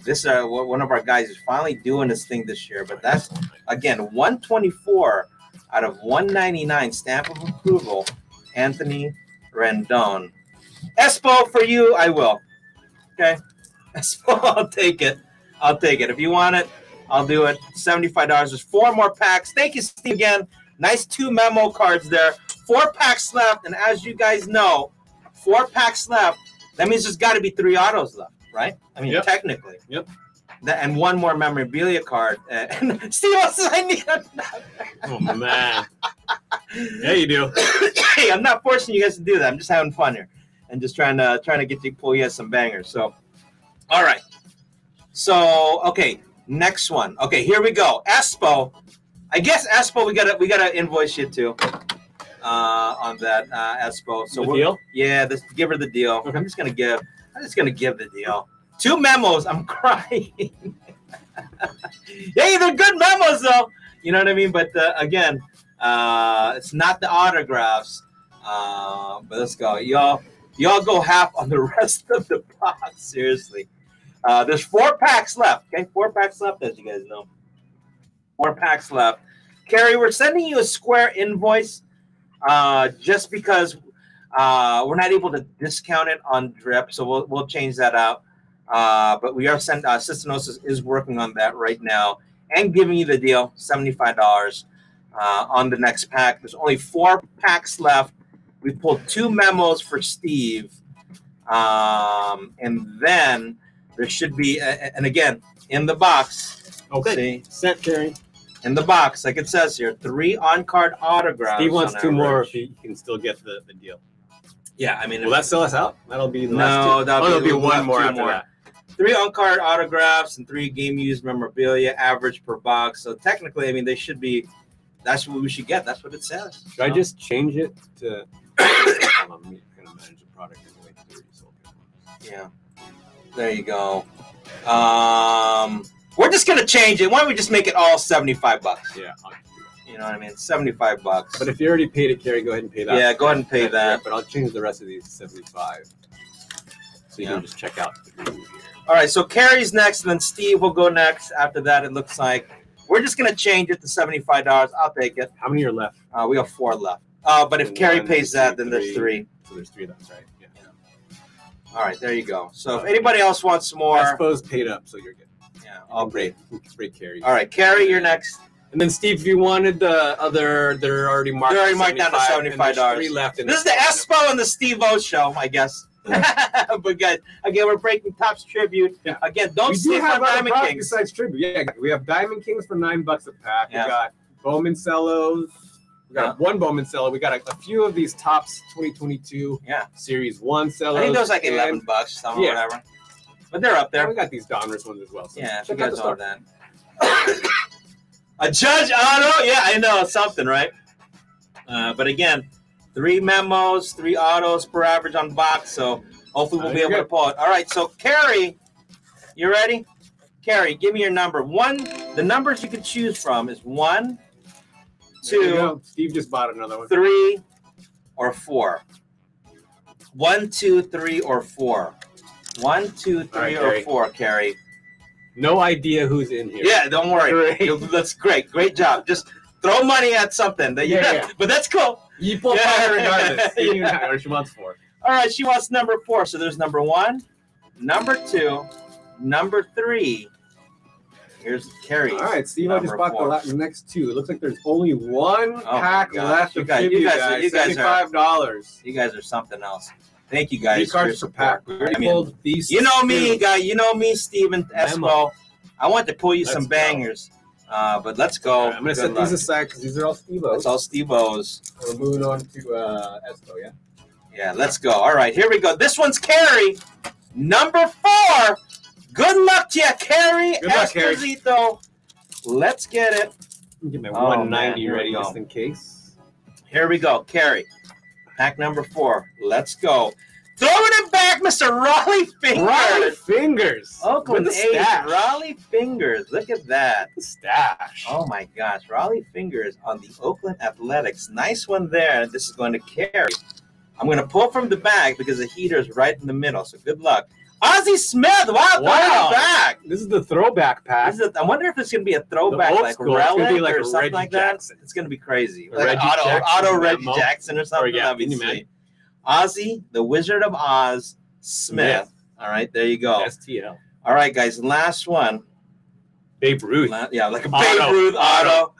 This one of our guys is finally doing his thing this year, but that's, again, 124 out of 199 stamp of approval, Anthony Rendon. Espo, for you, I will. Okay? Espo, I'll take it. I'll take it. If you want it, I'll do it. $75. There's four more packs. Thank you, Steve, again. Nice two memo cards there. Four packs left, and as you guys know, four packs left. That means there's got to be three autos left, right? I mean, technically. Yep. And one more memorabilia card. And Steve says, I need another. Oh, man. Yeah, you do. Hey, I'm not forcing you guys to do that. I'm just having fun here and just trying to get you pull you some bangers. So, all right. So, okay. Next one. Okay, here we go. Espo. I guess Espo, we gotta invoice you too on that Espo. So the deal? Yeah, this, give her the deal. Okay. I'm just gonna give the deal. Two memos. I'm crying. Hey, they're good memos though. You know what I mean? But again, it's not the autographs. But let's go, y'all go half on the rest of the box. Seriously. There's four packs left. Okay, four packs left, as you guys know. Four packs left. Carrie, we're sending you a Square invoice just because we're not able to discount it on Drip, so we'll change that out. But we are sending, Cystinosis is working on that right now and giving you the deal, $75 on the next pack. There's only four packs left. We pulled two memos for Steve, and then. There should be, and again, in the box. Okay. See? Sent, Terry. In the box, like it says here, three on-card autographs. He wants two more if he can still get the deal. Yeah, I mean. Will that sell us out? That'll be the last two. No, that'll be one more after that. Three on-card autographs and three game-used memorabilia, average per box. So technically, I mean, they should be, that's what we should get. That's what it says. Should I just change it to, I'm going to manage the product in the late 30s. Yeah. There you go. We're just gonna change it. Why don't we just make it all $75? Yeah, I'll do that. You know what I mean? $75. But if you already paid it, Carrie, go ahead and pay that. Yeah, go ahead and pay that. But I'll change the rest of these to $75. So you can just check out the menu here. All right. So Carrie's next, and then Steve will go next. After that, it looks like we're just gonna change it to $75. I'll take it. How many are left? We have four left. But if Carrie pays that, then there's three. So there's three of those, right? Yeah. All right, there you go. So if anybody else wants more, I suppose paid up, so you're good. Yeah, I'll break Carrie. All right, Carrie, you're next. And then Steve, if you wanted the other, they're already marked down to $75. Three left. This is the Espo and the Steve-O show, I guess. Yeah. But guys, again, we're breaking Topps Tribute. Yeah. Again, don't sleep on Diamond Kings. Besides Tribute, yeah, we have Diamond Kings for $9 a pack. Yeah. We got Bowman Cellos. We got one Bowman cello. We got a few of these Topps 2022 Series 1 cellos. I think those like $11 something or whatever. But they're up there. And we got these Donruss ones as well. So yeah, check out all that. A Judge Auto? Yeah, I know. Something, right? But again, three memos, three autos per average on box. So hopefully we'll be able to pull it. All right, so Carrie, you ready? Carrie, give me your number. One, the numbers you can choose from is 1, 2, Steve just bought another one. 3, or 4. 1, 2, 3, or 4. 1, 2, 3, or 4, Carrie. No idea who's in here. Yeah, don't worry. That's great. Great job. Just throw money at something. But that's cool. You pull fire regardless. Or she wants 4. All right, she wants number 4. So there's number 1, number 2, number 3. Here's Carrie. All right, Steve, I just bought the next two. It looks like there's only one pack left. You guys are $75. You guys are something else. Thank you guys. Three cards per pack. You know me, Steve and Espo. I want to pull you some bangers. But let's go. Right, I'm going to set these aside because these are all Steve-O's. That's all Steve-O's. We're moving on to Espo, yeah? Yeah, let's go. All right, here we go. This one's Carrie, number 4. Good luck to you, Carrie. Good luck, Carrie. Let's get it. Give me 190 ready, just in case. Here we go, Carrie. Pack number 4. Let's go. Throwing it back, Mr. Raleigh Fingers. Raleigh Fingers. Oakland stash. Raleigh Fingers. Look at that. Stash. Oh, my gosh. Raleigh Fingers on the Oakland Athletics. Nice one there. This is going to carry. I'm going to pull from the bag because the heater's right in the middle, so good luck. Ozzie Smith. Wow. Back. This is the throwback pack. I wonder if it's going to be a throwback, like relic like or something Reggie like that. Jackson. It's going to be crazy. Like Reggie Auto Reggie Jackson or something. Or, yeah, obviously. Ozzie, the Wizard of Oz, Smith. All right, there you go. STL. All right, guys, last one. Babe Ruth. Yeah, like a Babe Ruth auto.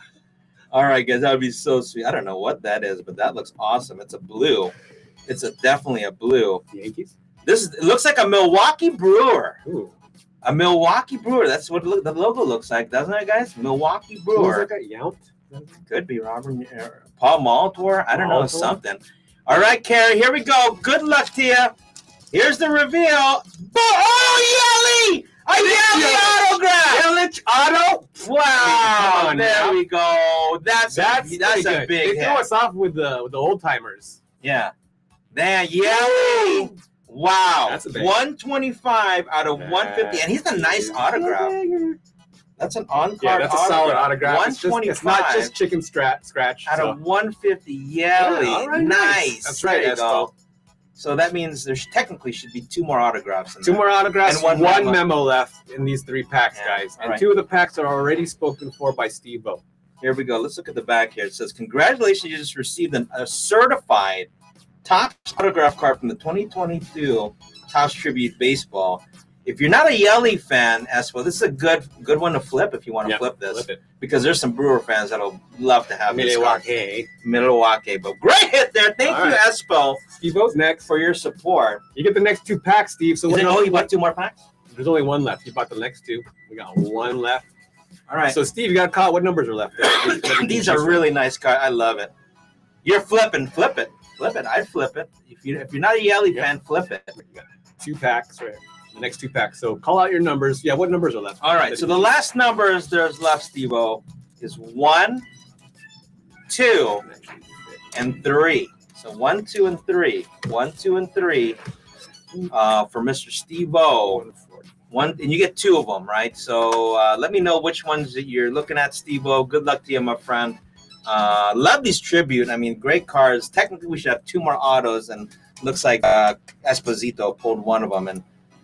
All right, guys, that would be so sweet. I don't know what that is, but that looks awesome. It's a blue. It's definitely a blue. Yankees? It looks like a Milwaukee Brewer. Ooh. A Milwaukee Brewer. That's what the logo looks like, doesn't it, guys? Milwaukee Brewer. Looks like a Yount. Could be Robert. Paul Molitor. I don't know. Something. All right, Carrie, here we go. Good luck to you. Here's the reveal. Oh, Yelly! A Yelly autograph! Yelich auto? Wow. There we go. That's a big hit. They throw us off with the old-timers. Yeah. There, Yelly! Wow. That's a big 125 out of 150. And he's a nice autograph. That's an on-card that's a solid autograph. 125. It's not just chicken scratch. Out of 150, Yelly. Yeah, right, nice. That's right, Espo. So that means there technically should be 2 more autographs. In more autographs and one memo left in these 3 packs, guys. And 2 of the packs are already spoken for by Steve-O. Here we go. Let's look at the back here. It says, congratulations, you just received a certified Topps autograph card from the 2022 Topps Tribute Baseball. If you're not a Yelly fan, Espo, this is a good one to flip if you want to flip this. Flip because there's some Brewer fans that'll love to have Milwaukee. Milwaukee. But great hit there. Thank you, Espo. Steve-O's next for your support. You get the next 2 packs, Steve. So you bought 2 more packs? There's only 1 left. You bought the next 2. We got 1 left. All right. So, Steve, you got caught. What numbers are left there? These are really nice cards. I love it. You're flipping. Flip it. Flip it. I'd flip it. If you're not a Yelly fan, flip it. You got 2 packs right here. The next 2 packs. So call out your numbers. Yeah, what numbers are left? All right. So the last numbers there's left, Steve-O, is 1, 2, and 3. So 1, 2, and 3. 1, 2, and 3 for Mr. Steve-O. And you get 2 of them, right? So let me know which ones that you're looking at, Steve-O. Good luck to you, my friend. Love these tribute. I mean, great cards. Technically, we should have 2 more autos, and looks like Esposito pulled 1 of them, and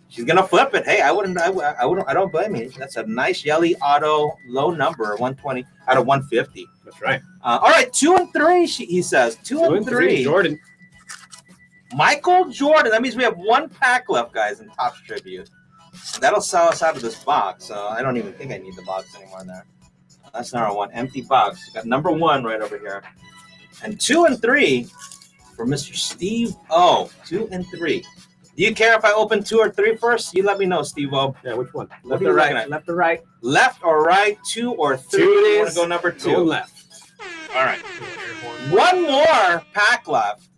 she's gonna flip it. Hey, I don't blame you. That's a nice Yelly auto, low number, 120 out of 150. That's right. All right, 2 and 3. He says 2 and 3. Jordan, Michael Jordan. That means we have 1 pack left, guys, in Topps Tribute. That'll sell us out of this box. So I don't even think I need the box anymore. There, that's number 1. Empty box. We've got number 1 right over here, and 2 and 3 for Mr. Steve-O. 2 and 3. Do you care if I open 2 or 3 first? You let me know, Steve-O. Yeah, which one? Left or right? Left or right? Left or right? 2 or 3? You want to go number 2? Go left. All right. 1 more pack left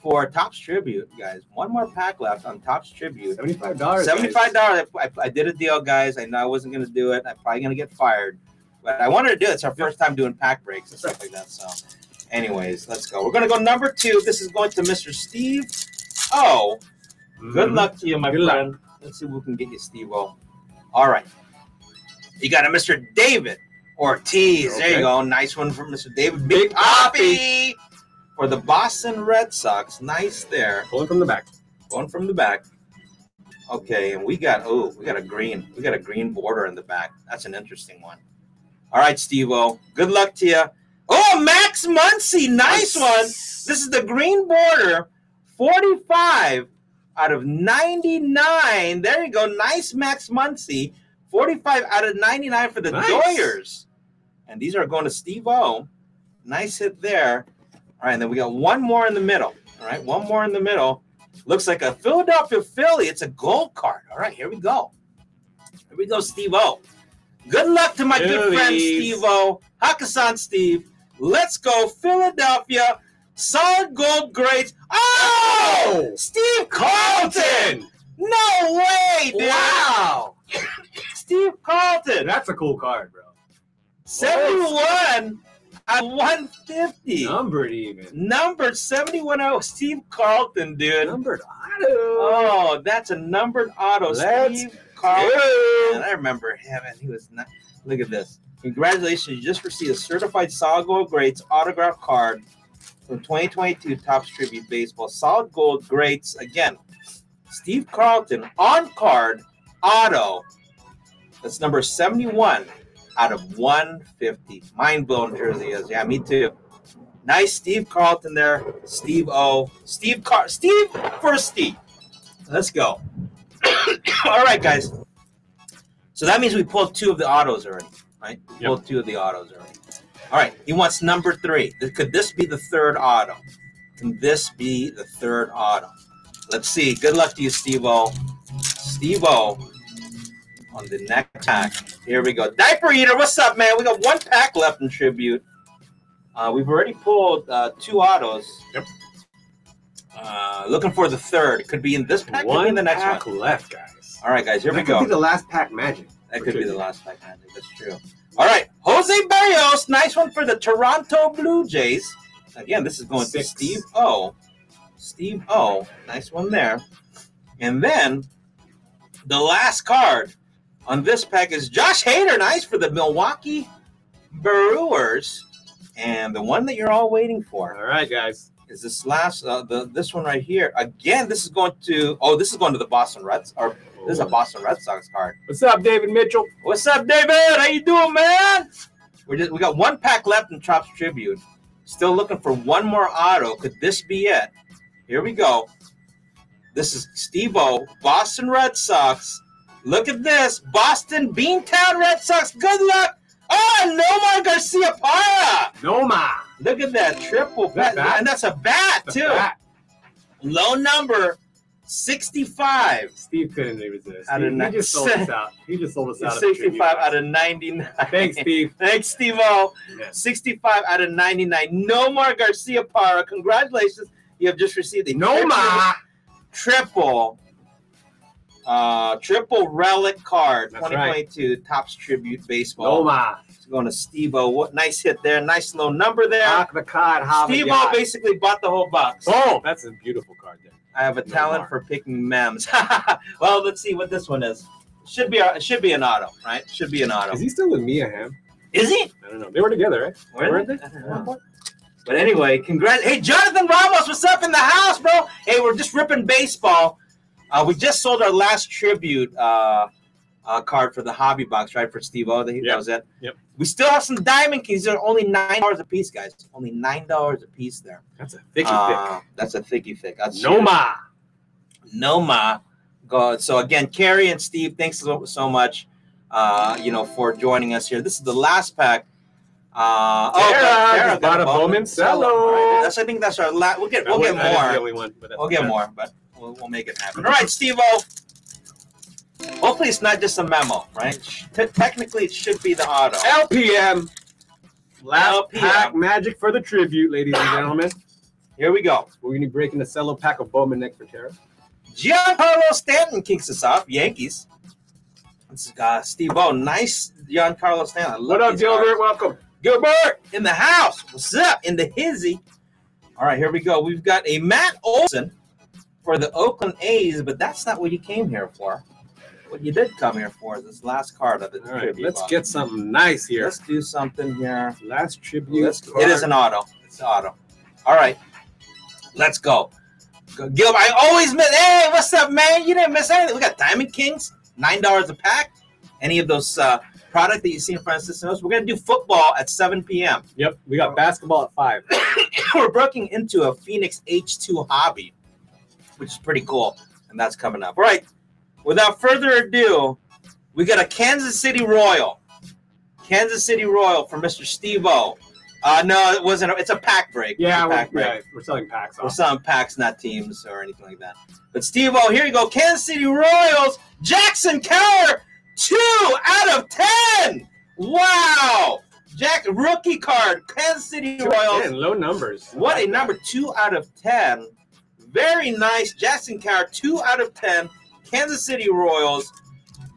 for Topps Tribute, guys. 1 more pack left on Topps Tribute. $75. $75. I did a deal, guys. I know I wasn't going to do it. I'm probably going to get fired. But I wanted to do it. It's our first time doing pack breaks and stuff like that. So, anyways, let's go. We're going to go number 2. This is going to Mr. Steve-O. Good luck to you, my friend. Let's see if we can get you, Steve-O. All right. You got a Mr. David Ortiz. Okay. There you go. Nice one from Mr. David. Big Poppy for the Boston Red Sox. Nice there. Going from the back. Going from the back. Okay, and we got a green. We got a green border in the back. That's an interesting one. All right, Steve-O. Good luck to you. Oh, Max Muncy. Nice one. This is the green border. 45. Out of 99, there you go. Nice Max Muncy, 45 out of 99 for the Doyers. And these are going to Steve-O. Nice hit there. All right, and then we got 1 more in the middle. All right, 1 more in the middle. Looks like a Philadelphia Philly. It's a gold card. All right, here we go. Here we go, Steve-O. Good luck to my good friend Steve-O. Hakkasan Steve. Let's go Philadelphia. Solid gold grades. Oh! Steve Carlton! No way, dude! Wow! Steve Carlton. That's a cool card, bro. 71 at 150. Numbered even. Numbered 71 auto. Steve Carlton, dude. Numbered auto. Oh, that's a numbered auto. Steve Carlton. Man, I remember him, and he was not. Look at this. Congratulations. You just received a certified solid gold grades autograph card from 2022 Topps Tribute Baseball. Solid gold grades. Again, Steve Carlton on card auto. That's number 71 out of 150. Mind blown, jersey is. Yeah, me too. Nice Steve Carlton there. Steve O. Steve Car. Steve Firsty. Let's go. All right, guys. So that means we pulled two of the autos already, right? We pulled two of the autos already. All right. He wants number three. Could this be the third auto? Can this be the third auto? Let's see. Good luck to you, Steve O. Steve O. On the next pack. Here we go. Diaper Eater, what's up, man? We got one pack left in Tribute. We've already pulled two autos. Yep. Looking for the third. Could be in this pack, could be in the next pack one. Left, guys. All right, guys, here we go. That could be the last pack magic. That could be the last pack magic. That's true. All right, Jose Barrios, nice one for the Toronto Blue Jays. Again, this is going to Steve O. Steve O, nice one there. And then the last card on this pack is Josh Hader, nice for the Milwaukee Brewers, and the one that you're all waiting for. All right, guys, is this last this one right here? Again, this is going to the Boston Red Sox. Or this is a Boston Red Sox card. What's up, David Mitchell? What's up, David? How you doing, man? We got one pack left in Topps Tribute. Still looking for one more auto. Could this be it? Here we go. This is Steve-O, Boston Red Sox. Look at this. Boston Beantown Red Sox. Good luck. Oh, Nomar Garcia Parra. Nomar. Look at that. Triple bat. And that's a bat, too. Low number 65. Steve couldn't resist. He just sold us out. He just sold us out. 65 out of 99. Thanks, Steve. Thanks, Steve-O. Yeah. 65 out of 99. Nomar Garcia Parra. Congratulations. You have just received a Nomar triple. Triple relic card. That's 2022 right. Topps Tribute Baseball. Nomar. It's going to Steve-O. What nice hit there. Nice low number there. The card, Steve-O basically bought the whole box. Oh, that's a beautiful card there. I have a talent for picking mems. Well, let's see what this one is. Should be an auto, right? Should be an auto. Is he still with Mia Hamm? Is he? I don't know. They were together, right? Weren't they? I don't know. But anyway, congrats. Hey, Jonathan Ramos, what's up in the house, bro? Hey, we're just ripping baseball. We just sold our last tribute card for the hobby box, right? For Steve-O, that was it. Yep. We still have some Diamond Kings. They're only $9 a piece, guys. Only $9 a piece there. That's a thicky thick. That's a thicky thick. Nomar. Nomar. God. So again, Carrie and Steve, thanks so much, you know, for joining us here. This is the last pack. Tara got a Bowman cello. Right. I think that's our last. We'll get more. The only one, but we'll get more, but. We'll make it happen. All right, Steve-O. Hopefully, it's not just a memo, right? Technically, it should be the auto. LPM. Last pack magic for the tribute, ladies and gentlemen. Here we go. We're going to be breaking the cello pack of Bowman next for Tara. Giancarlo Stanton kicks us off. Yankees. This is Steve-O. Nice Giancarlo Stanton. What up, Gilbert? Welcome. Gilbert in the house. What's up? In the hizzy. All right, here we go. We've got a Matt Olson for the Oakland A's, but that's not what you came here for. What you did come here for is this last card of it. All right, let's get something nice here. Let's do something here. Last tribute. It is an auto. It's an auto. All right, let's go. Gilbert, I always miss. Hey, what's up, man? You didn't miss anything. We got Diamond Kings, $9 a pack. Any of those product that you see in front of us. We're gonna do football at 7 p.m. Yep, we got basketball at 5. We're breaking into a Phoenix H2 hobby, which is pretty cool, and that's coming up. All right, without further ado, we got a Kansas City Royal. Kansas City Royal for Mr. Steve-O. No, it wasn't. It's a pack break. Yeah, we're selling packs. We're selling packs, not teams or anything like that. But Steve-O, here you go. Kansas City Royals, Jackson Keller, 2 out of 10. Wow. Jack, rookie card, Kansas City Royals. Low numbers. What a number, 2 out of 10. Very nice. Jackson Carr, 2 out of 10. Kansas City Royals.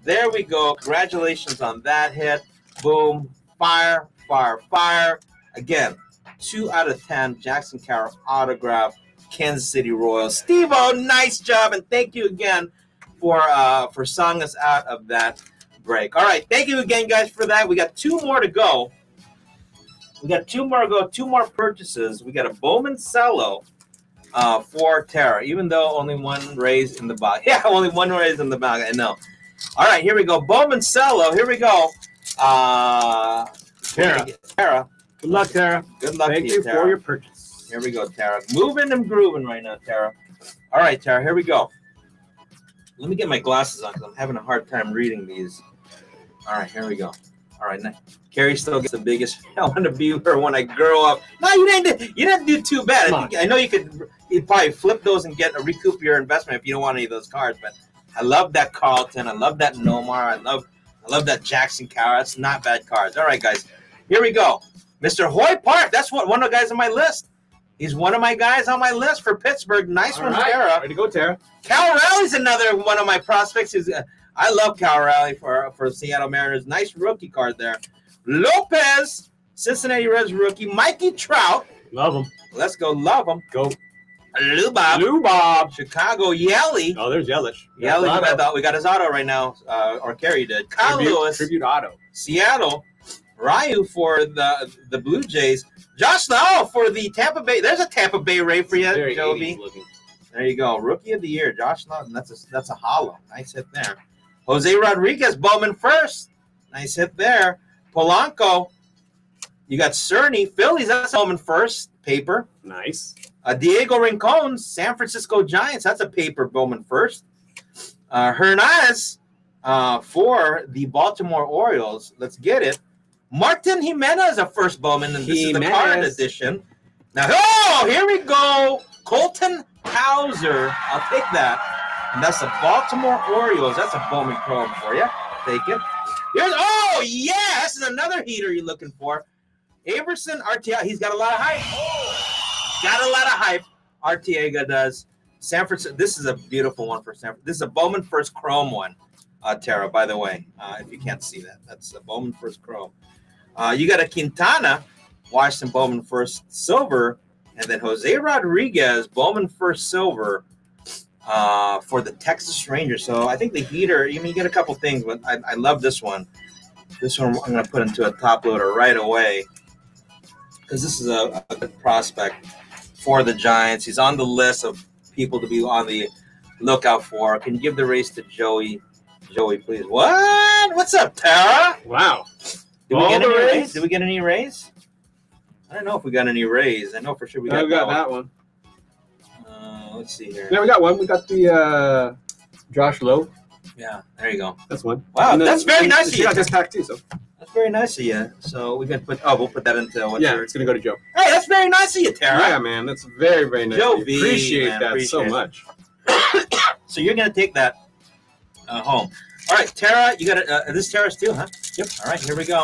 There we go. Congratulations on that hit. Boom. Fire, fire, fire. Again, 2 out of 10. Jackson Carr autograph, Kansas City Royals. Steve-O, nice job, and thank you again for song us out of that break. All right, thank you again, guys, for that. We got 2 more to go. We got 2 more to go, 2 more purchases. We got a Bowman Cello for Tara, even though only one raise in the box. Yeah, only one raise in the box, I know. All right, here we go. Bowman Cello, here we go. Tara. Good luck, Tara. Good luck to you, Tara. Thank you for your purchase. Here we go, Tara. Moving and grooving right now, Tara. All right, Tara, here we go. Let me get my glasses on because I'm having a hard time reading these. All right, here we go. All right, now, Carrie still gets the biggest. I want to be her when I grow up. No, you didn't do too bad. I know you'd probably flip those and get a recoup your investment if you don't want any of those cards. But I love that Carlton. I love that Nomar. I love that Jackson Carr. That's not bad cards. All right, guys, here we go. Mr. Hoy Park. That's what one of the guys on my list. He's one of my guys on my list for Pittsburgh. Nice one, Tara. Ready to go, Tara. Cal Rowley's another one of my prospects. I love Cal Rowley for Seattle Mariners. Nice rookie card there. Lopez, Cincinnati Reds rookie. Mikey Trout. Love him. Let's go. Love him. Go. Lou Bob. Chicago Yelly. Oh, there's Yelich. Yelich. We got his auto right now, or Kerry did. Kyle Lewis. Tribute auto. Seattle. Ryu for the Blue Jays. Josh Lau for the Tampa Bay. There's a Tampa Bay Ray for you, Joby. There you go. Rookie of the year, Josh Lau. That's a hollow. Nice hit there. Jose Rodriguez, Bowman first. Nice hit there. Polanco. You got Cerny. Phillies, that's Bowman first. Paper. Nice. Diego Rincon, San Francisco Giants. That's a paper, Bowman first. Hernandez for the Baltimore Orioles. Let's get it. Martin Jimenez, a first Bowman, and this is the card edition. Now, oh, here we go. Colton Hauser. I'll take that. And that's the Baltimore Orioles. That's a Bowman Chrome for you. Take it. Here's, oh, yeah, this is another heater you're looking for. Averson Arteaga. He's got a lot of hype. Oh, got a lot of hype. Arteaga does. San Francisco. This is a beautiful one for San Francisco. This is a Bowman first Chrome one, Tara, by the way, if you can't see that. That's a Bowman first Chrome. You got a Quintana, Washington Bowman first silver, and then Jose Rodriguez, Bowman first silver for the Texas Rangers. So I think the heater, I mean, you get a couple things, but I love this one. This one I'm going to put into a top loader right away because this is a good prospect for the Giants. He's on the list of people to be on the lookout for. Can you give the race to Joey? Joey, please. What? What's up, Tara? Wow. Did we get any raise? I don't know if we got any raise. I know for sure we got that one. Let's see here. Yeah, we got one. We got the Josh Lowe. Yeah, there you go. That's one. Wow, and that's very nice of you. Got this pack too, so that's very nice of you. So we can put. Oh, we'll put that into. It's gonna go to Joe. Hey, that's very nice of you, Tara. Yeah, man, that's very, very nice. Joe V, appreciate man, that appreciate so it. Much. So you're gonna take that home. All right, Tara, you got it. This Tara's too, huh? Yep. All right, here we go.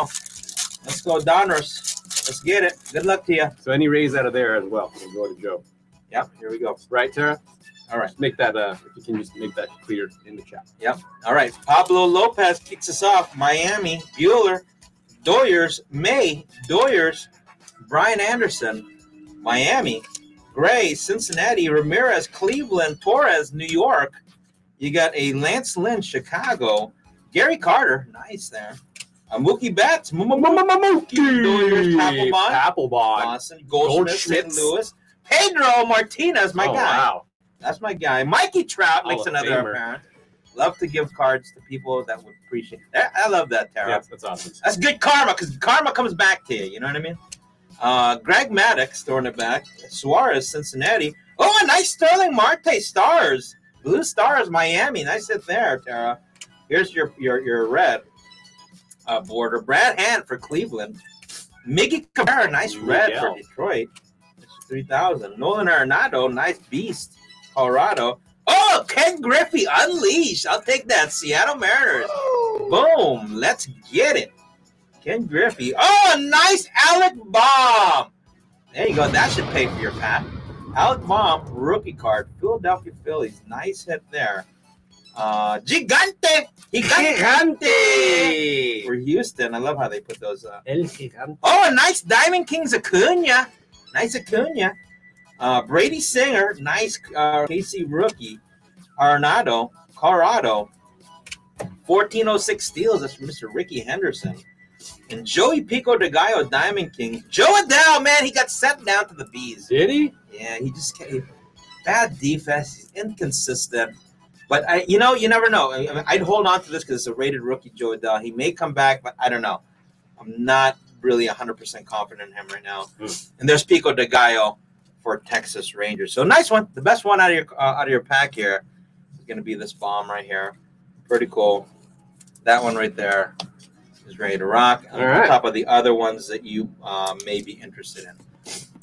Let's go, Donruss. Let's get it. Good luck to you. So any raise out of there as well will go to Joe. Yep. Here we go. Right, Tara. All right. Just make that. If you can just make that clear in the chat. Yep. All right. Pablo Lopez kicks us off. Miami. Bueller. Doyers. May. Doyers. Brian Anderson. Miami. Gray. Cincinnati. Ramirez. Cleveland. Torres. New York. You got a Lance Lynn, Chicago. Gary Carter, nice there. Mookie Betts, Mookie, Papelbon, Boston, Goldschmidt, St. Louis, Pedro Martinez, my guy. Wow. That's my guy. Mikey Trout makes another apparent. Love to give cards to people that would appreciate it. I love that, Tara. Yeah, that's awesome. That's good karma because karma comes back to you. You know what I mean? Greg Maddox throwing it back. Suarez, Cincinnati. Oh, a nice Sterling Marte, Stars. Blue Stars, Miami. Nice hit there, Tara. Here's your red border. Brad Hand for Cleveland. Miggy Cabrera, nice red for Detroit. That's 3,000. Nolan Arenado, nice beast. Colorado. Oh, Ken Griffey, unleashed. I'll take that. Seattle Mariners. Woo! Boom. Let's get it. Ken Griffey. Oh, a nice Alec Baum. There you go. That should pay for your pack. Alec Baum, rookie card. Philadelphia Phillies. Nice hit there. Gigante. Gigante. For Houston. I love how they put those up. El Gigante. Oh, a nice Diamond King's Acuna. Nice Acuna. Brady Singer. Nice KC rookie. Arenado. Colorado. 1406 steals. That's from Mr. Ricky Henderson. And Joey Pico de Gallo, Diamond King. Joe Adele, man, he got sent down to the bees. Did he? Yeah, he just came. Bad defense. He's inconsistent. But, you know, you never know. I mean, I'd hold on to this because it's a rated rookie, Joe Adele. He may come back, but I don't know. I'm not really 100% confident in him right now. And there's Pico de Gallo for Texas Rangers. So, nice one. The best one out of your pack here is going to be this bomb right here. Pretty cool. That one right there is ready to rock. All right. On top of the other ones that you may be interested in.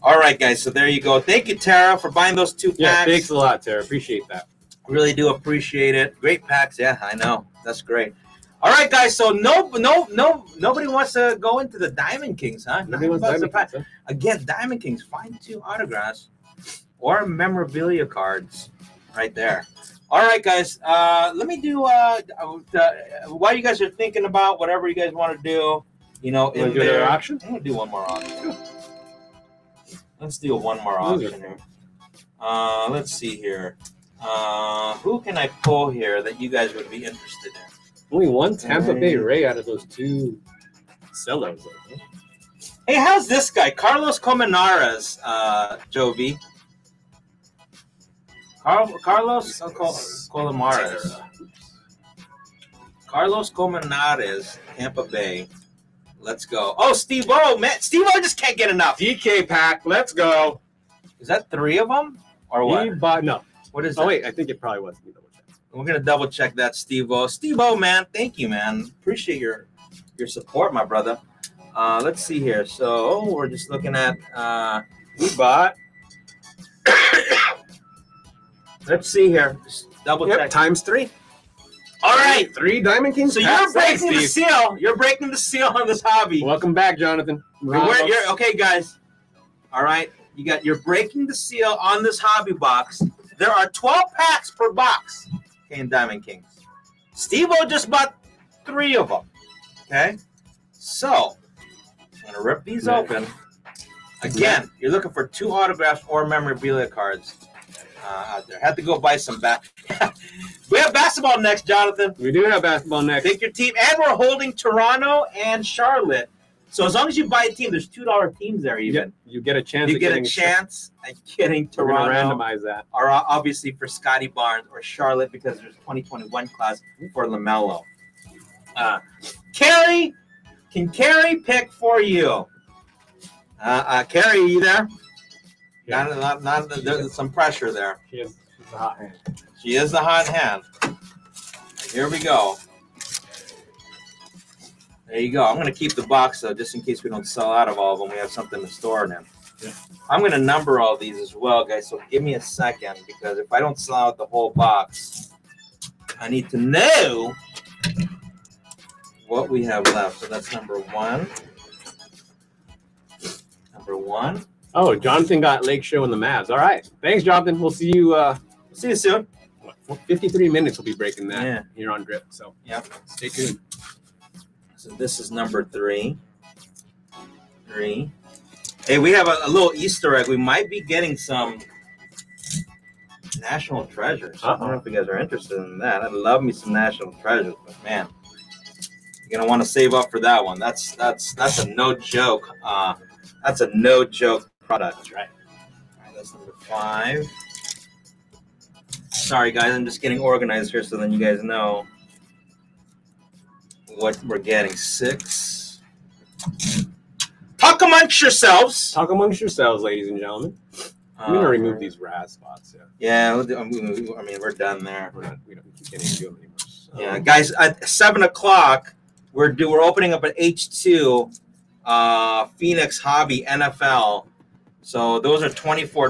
All right, guys. So there you go. Thank you, Tara, for buying those two packs. Yeah, thanks a lot, Tara. Appreciate that. Really do appreciate it. Great packs. Yeah, I know. That's great. All right, guys. So nobody wants to go into the Diamond Kings, huh? Nobody wants Diamond Kings, huh? Again, Diamond Kings. Find two autographs or memorabilia cards right there. All right, guys, let me do while you guys are thinking about whatever you guys want to do, you know, in there, I'm going to do one more auction. Let's do one more auction here. Let's see here. Who can I pull here that you guys would be interested in? Only one Tampa Bay Ray out of those two sellouts. Hey, how's this guy? Carlos Colmenares, Jovi. Carlos Colmenares. Carlos Colmenares, Tampa Bay. Let's go. Oh, Steve-O, man. Steve-O just can't get enough. DK pack. Let's go. Is that three of them? Or what? No. What is that? Oh, wait. I think it probably was. We're going to double check that, Steve-O. Steve-O, man. Thank you, man. Appreciate your support, my brother. Let's see here. So we're just looking at we bought. Let's see here. Double check. Times three. All right. Three Diamond Kings. So you're breaking the seal. You're breaking the seal on this hobby. Welcome back, Jonathan. Okay, guys. All right. You're breaking the seal on this hobby box. There are 12 packs per box in Diamond Kings. Steve-O just bought 3 of them. Okay. So I'm going to rip these open. Again, you're looking for 2 autographs or memorabilia cards. Out there. Had to go buy some basketball. We have basketball next, Jonathan. We do have basketball next. Pick your team. And we're holding Toronto and Charlotte. So as long as you buy a team, there's $2 teams there even. You get a chance. You get a chance at getting Toronto. We're going to randomize that. Or obviously for Scotty Barnes or Charlotte because there's 2021 class for LaMelo. Carrie, can Carrie pick for you? Carrie, you there? There's some pressure there. She is the hot hand. She is the hot hand. Here we go. There you go. I'm going to keep the box, though, just in case we don't sell out of all of them. We have something to store in them. Yeah. I'm going to number all these as well, guys, so give me a second, because if I don't sell out the whole box, I need to know what we have left. So that's number one. Number one. Oh, Jonathan got Lake Show and the Mavs. All right. Thanks, Jonathan. We'll see you soon. 53 minutes we'll be breaking that here on Drip. So, yeah, stay tuned. So this is number 3. 3. Hey, we have a little Easter egg. We might be getting some National Treasures. I don't know if you guys are interested in that. I'd love me some National Treasures, but, man, you're going to want to save up for that one. That's a no-joke. That's a no-joke product. That's right. All right, that's number 5. Sorry, guys. I'm just getting organized here so then you guys know what we're getting. 6. Talk amongst yourselves. Talk amongst yourselves, ladies and gentlemen. I'm going to remove these RAS spots. Yeah. I mean, we're done there. We don't keep getting to do them anymore. So. Yeah, guys, at 7 o'clock, we're opening up an H2. Phoenix Hobby NFL. So those are $24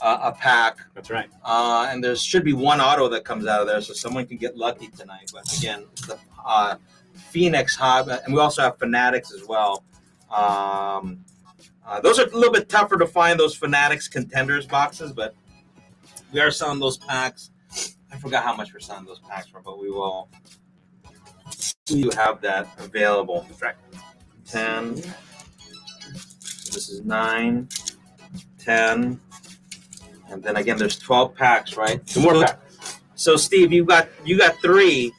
a pack. That's right. And there should be one auto that comes out of there, so someone can get lucky tonight. But again, the Phoenix Hobby, and we also have Fanatics as well. Those are a little bit tougher to find, those Fanatics contenders boxes, but we are selling those packs. I forgot how much we're selling those packs for, but we will. We do have that available. 10. This is 9, 10, and then again, there's 12 packs, right? Two more packs. So Steve, you got 3,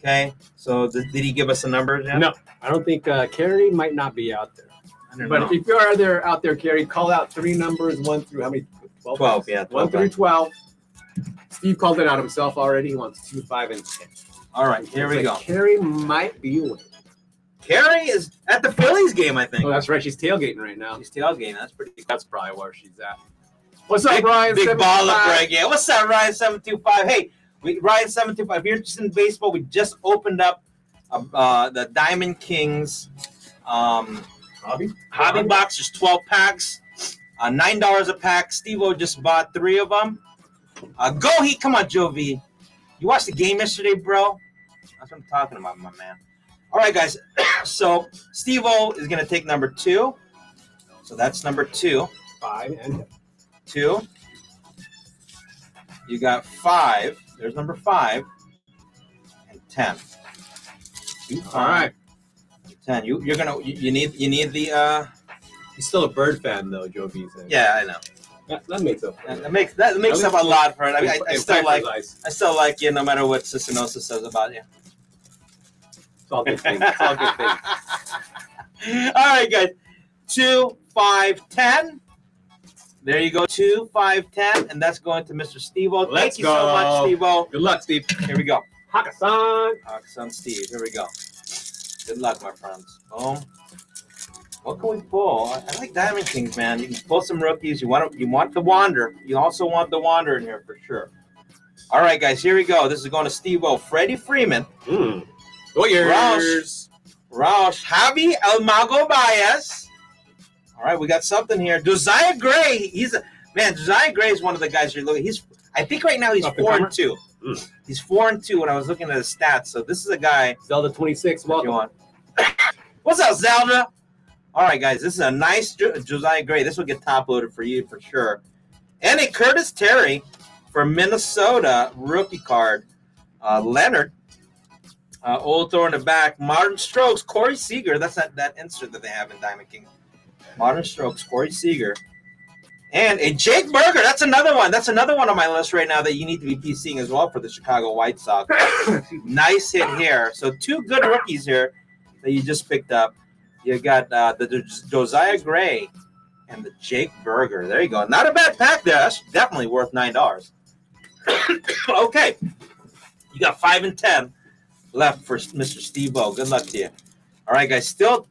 okay? So did he give us the numbers yet? No, I don't think Kerry might not be out there. I don't know. If you are there out there, Kerry, call out 3 numbers, 1 through how many? 12. 12, yeah. 12 1 through 12. Steve called it out himself already. He wants 2, 5, and 10. All right, here we go. Kerry might be winning. Kerry is at the Phillies game, I think. Oh, that's right. She's tailgating right now. She's tailgating. That's pretty. That's probably where she's at. What's up, Ryan? Big ball up, Greg. Yeah. What's up, Ryan? 725. Hey, Ryan 725. If you're interested in baseball, we just opened up the Diamond Kings hobby box. There's 12 packs. $9 a pack. Steve-O just bought 3 of them. Go Heat! Come on, Joe V. You watched the game yesterday, bro? That's what I'm talking about, my man. All right, guys. So Steve-O is going to take number 2. So that's number 2. 5 and 2. You got 5. There's number 5 and 10. 2, 5. All right. 10. You're gonna you need the. He's still a bird fan though, Joe V says. Yeah, I know. That makes up. That makes up a lot for it. I still like you, no matter what Cicinosa says about you. It's all good things. It's all good things. All right, guys. 2, 5, 10. There you go. 2, 5, 10. And that's going to Mr. Steve-O. Thank you so much, Steve-O. Good luck, Steve. Here we go. Hakkasan. Hakkasan, Steve. Here we go. Good luck, my friends. Boom. What can we pull? I like Diamond Kings, man. You can pull some rookies. You want the Wander. You also want the Wander in here for sure. All right, guys. Here we go. This is going to Steve-O. Freddie Freeman. Roush, Javi Almagro Baez. All right, we got something here. Josiah Gray. Josiah Gray is one of the guys you're looking. I think right now he's 4-2. He's 4-2 when I was looking at his stats. So this is a guy. Zelda 26. Welcome. What's up, Zelda? All right, guys. This is a nice Josiah Gray. This will get top loaded for you for sure. And a Curtis Terry for Minnesota rookie card. Leonard. Old throw in the back. Modern Strokes, Corey Seager. That's that insert that they have in Diamond King. Modern Strokes, Corey Seager. And a Jake Berger. That's another one. That's another one on my list right now that you need to be PCing as well for the Chicago White Sox. Nice hit here. So 2 good rookies here that you just picked up. You got the Josiah Gray and the Jake Berger. There you go. Not a bad pack there. That's definitely worth $9. Okay. You got 5 and 10. Left for Mr. Steve-O. Good luck to you. All right, guys. Still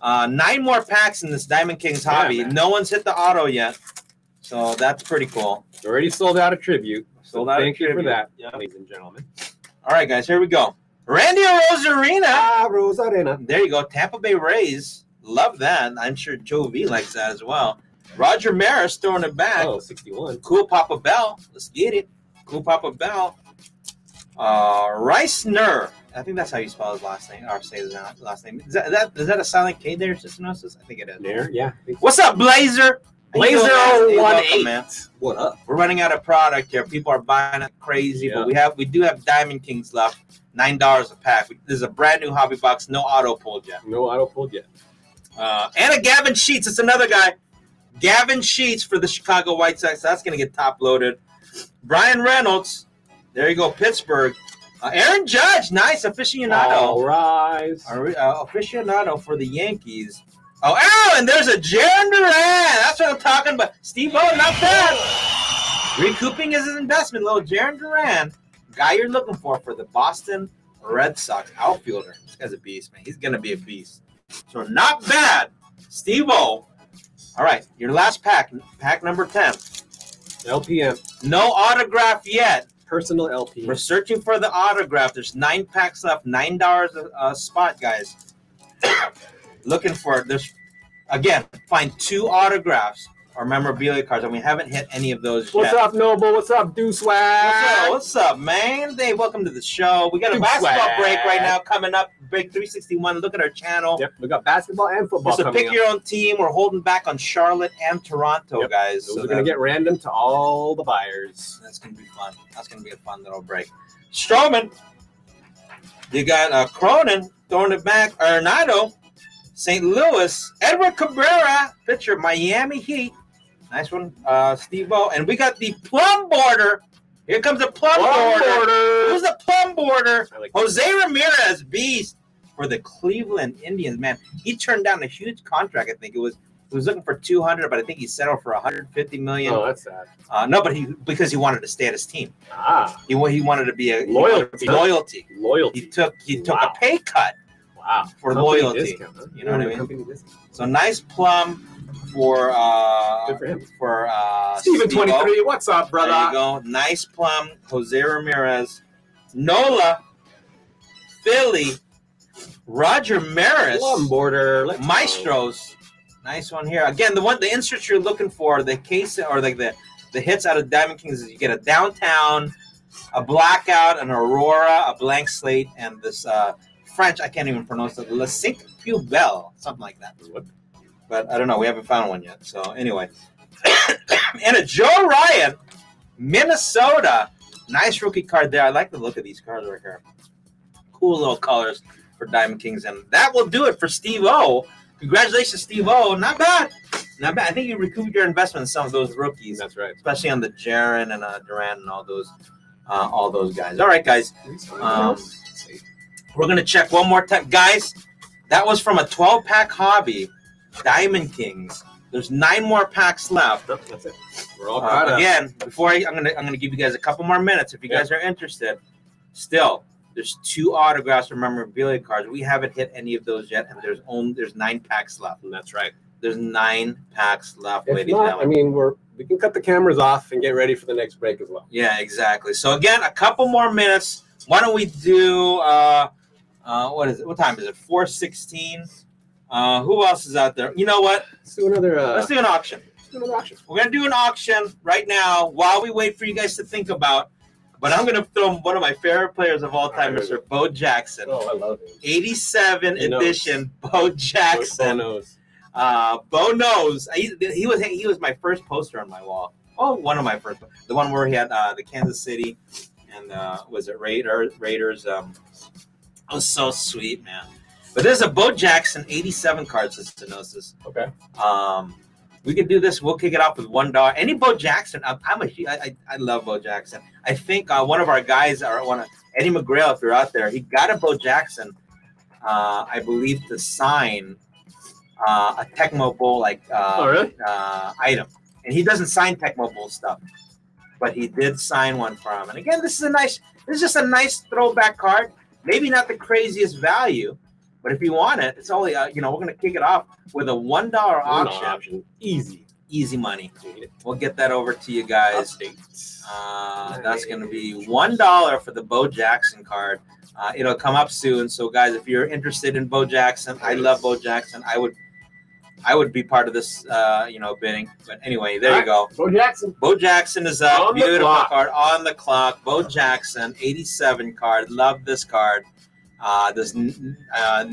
9 more packs in this Diamond Kings hobby. Yeah, no one's hit the auto yet, so that's pretty cool. Already sold out a tribute. Thank you for that, yeah, ladies and gentlemen. All right, guys. Here we go. Randy Rosarena. Rosarena. There you go. Tampa Bay Rays. Love that. I'm sure Joe V likes that as well. Roger Maris throwing it back. Oh, 61. Cool Papa Bell. Let's get it. Cool Papa Bell. Reisner, I think that's how you spell his last name. Or say his last name. Is that a silent K there, Cicinosis? I think it is. There, yeah. What's up, Blazer? Blazer018, man. What up? We're running out of product here. People are buying it crazy, yeah. But we do have Diamond Kings left. $9 a pack. This is a brand new hobby box. No auto pulled yet. And a Gavin Sheets. It's another guy. Gavin Sheets for the Chicago White Sox. That's gonna get top loaded. Brian Reynolds. There you go, Pittsburgh. Aaron Judge, nice aficionado. All rise. Aficionado for the Yankees. Oh, and there's a Jarren Duran. That's what I'm talking about. Steve-O, not bad. Recouping his investment, little Jarren Duran. Guy you're looking for the Boston Red Sox outfielder. This guy's a beast, man. He's going to be a beast. So not bad, Steve-O. All right, your last pack, pack number 10. LPM. No autograph yet. Personal LP. We're searching for the autograph. There's 9 packs left. $9 a spot, guys. Looking for it. Again, find 2 autographs our memorabilia cards, and we haven't hit any of those yet. What's up, Noble? What's up, Deuce Swag? What's up, man? Hey, welcome to the show. We got a basketball break right now coming up. Break 361. Look at our channel. Yep, we got basketball and football. So pick your own team. We're holding back on Charlotte and Toronto, guys. Those are going to get random to all the buyers. That's going to be fun. That's going to be a fun little break. Stroman. You got Cronin throwing it back. Arenado. St. Louis, Edward Cabrera, pitcher, Miami Heat. Nice one, Steve-O. And we got the plum border. Here comes the plum border. Who's the plum border? Like Jose Ramirez, beast, for the Cleveland Indians. Man, he turned down a huge contract, I think. He was looking for 200, but I think he settled for 150 million. Oh, that's sad. No, but because he wanted to stay at his team. Ah. He wanted to be a loyalty. Loyalty. He took a pay cut. Wow. For company loyalty, discount, huh? You know what I mean? So nice plum for Steven 23. What's up, brother? There you go. Nice plum, Jose Ramirez, Nola, Philly, Roger Maris, plum border, Maestros. Nice one here. Again, the inserts you're looking for, the case or like the hits out of Diamond Kings is you get a downtown, a blackout, an aurora, a blank slate, and this French, I can't even pronounce it. Le Cinq Pubelle, something like that. What? But I don't know. We haven't found one yet. So anyway, and a Joe Ryan, Minnesota. Nice rookie card there. I like the look of these cards right here. Cool little colors for Diamond Kings, and that will do it for Steve-O. Congratulations, Steve-O. Not bad. Not bad. I think you recouped your investment in some of those rookies. That's right. Especially on the Jaron and Duran and all those guys. All right, guys. We're going to check one more time. Guys, that was from a 12-pack hobby, Diamond Kings. There's 9 more packs left. That's it. We're all caught up. Again, I'm going to give you guys a couple more minutes if you guys are interested. Still, there's 2 autographs or memorabilia cards. We haven't hit any of those yet, and there's 9 packs left. And that's right. There's 9 packs left, ladies and gentlemen. I mean, we can cut the cameras off and get ready for the next break as well. Yeah, exactly. So, again, a couple more minutes. Why don't we do what is it? What time is it? 4:16. Who else is out there? You know what? Let's do another. Let's do an auction. We're gonna do an auction right now while we wait for you guys to think about. But I'm gonna throw one of my favorite players of all time, Mr. Bo Jackson. Oh, I love it. 87 edition Bo Jackson. Bo knows. Bo knows. He was my first poster on my wall. Oh, one of my first. The one where he had the Kansas City and was it Raiders? It was so sweet, man. But there's a Bo Jackson 87 card, Sister Gnosis. Okay. We could do this. We'll kick it off with $1. Any Bo Jackson? I love Bo Jackson. I think one of our guys, Eddie McGrail, if you're out there, he got a Bo Jackson, I believe, to sign a Tecmo Bowl item. And he doesn't sign Tecmo Bowl stuff, but he did sign one for him. And again, this is just a nice throwback card. Maybe not the craziest value, but if you want it, it's only we're gonna kick it off with a $1 auction. Easy money. We'll get that over to you guys. That's gonna be $1 for the Bo Jackson card. It'll come up soon. So guys, if you're interested in Bo Jackson, I love Bo Jackson. I would be part of this bidding. But anyway, there you go. Bo Jackson. Bo Jackson is up. Beautiful card on the clock. Bo Jackson, 87 card. Love this card. There's not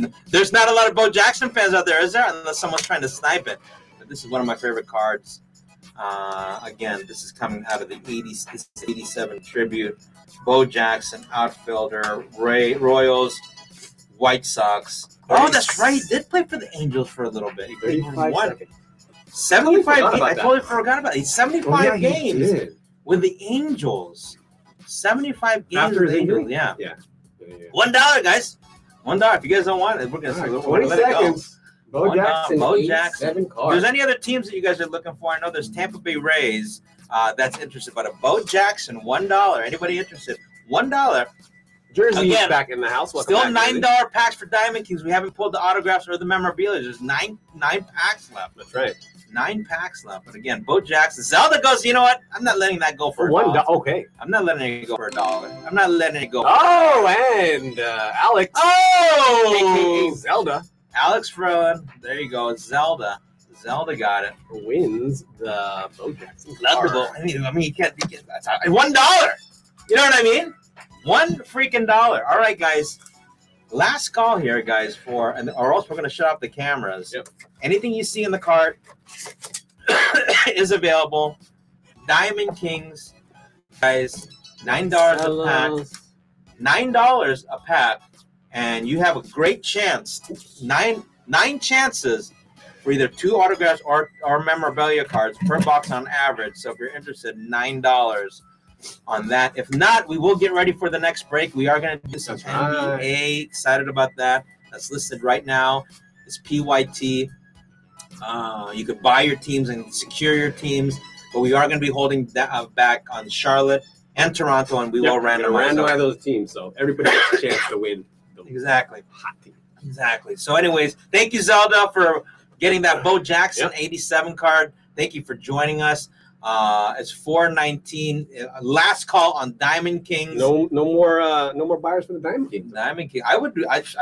a lot of Bo Jackson fans out there, is there? Unless someone's trying to snipe it. But this is one of my favorite cards. Again, this is coming out of the 87 tribute. Bo Jackson, outfielder, Royals, White Sox. Oh, that's right. He did play for the Angels for a little bit. He played 75 games. I totally forgot about it. He's 75 games with the Angels. 75 games with the Angels. Yeah. $1, guys. $1. If you guys don't want it, we're going to 20 seconds. Bo Jackson. Bo Jackson. If there's any other teams that you guys are looking for, I know there's Tampa Bay Rays that's interested. But a Bo Jackson, $1. Anybody interested? $1. Jersey is back in the house. Welcome still back, $9 packs for Diamond Kings. We haven't pulled the autographs or the memorabilia. There's nine packs left. That's right. 9 packs left. But again, Bo Jackson. Zelda goes, you know what? I'm not letting that go for $1. Okay. I'm not letting it go for $1. I'm not letting it go for $1. And Alex. Oh! AKA Zelda. Alex Rowan. There you go. Zelda. Zelda got it. Wins the Bo Jackson. Not the Bo. I mean, you can't be getting that. $1. You know what I mean? $1 freaking dollar. All right, guys. Last call here, guys, or else we're going to shut off the cameras. Yep. Anything you see in the cart is available. Diamond Kings, guys, $9 a pack. $9 a pack, and you have a great chance. Nine chances for either 2 autographs or memorabilia cards per box on average. So if you're interested, $9 on that. If not, we will get ready for the next break. We are going to do some NBA. Excited about that. That's listed right now. It's PYT. You could buy your teams and secure your teams, but we are going to be holding that back on Charlotte and Toronto, and we will randomize those teams. So everybody has a chance to win. Exactly. Hot team. Exactly. So anyways, thank you, Zelda, for getting that Bo Jackson 87 card. Thank you for joining us. It's 419. Last call on Diamond Kings. No more buyers for the Diamond King. Diamond King. I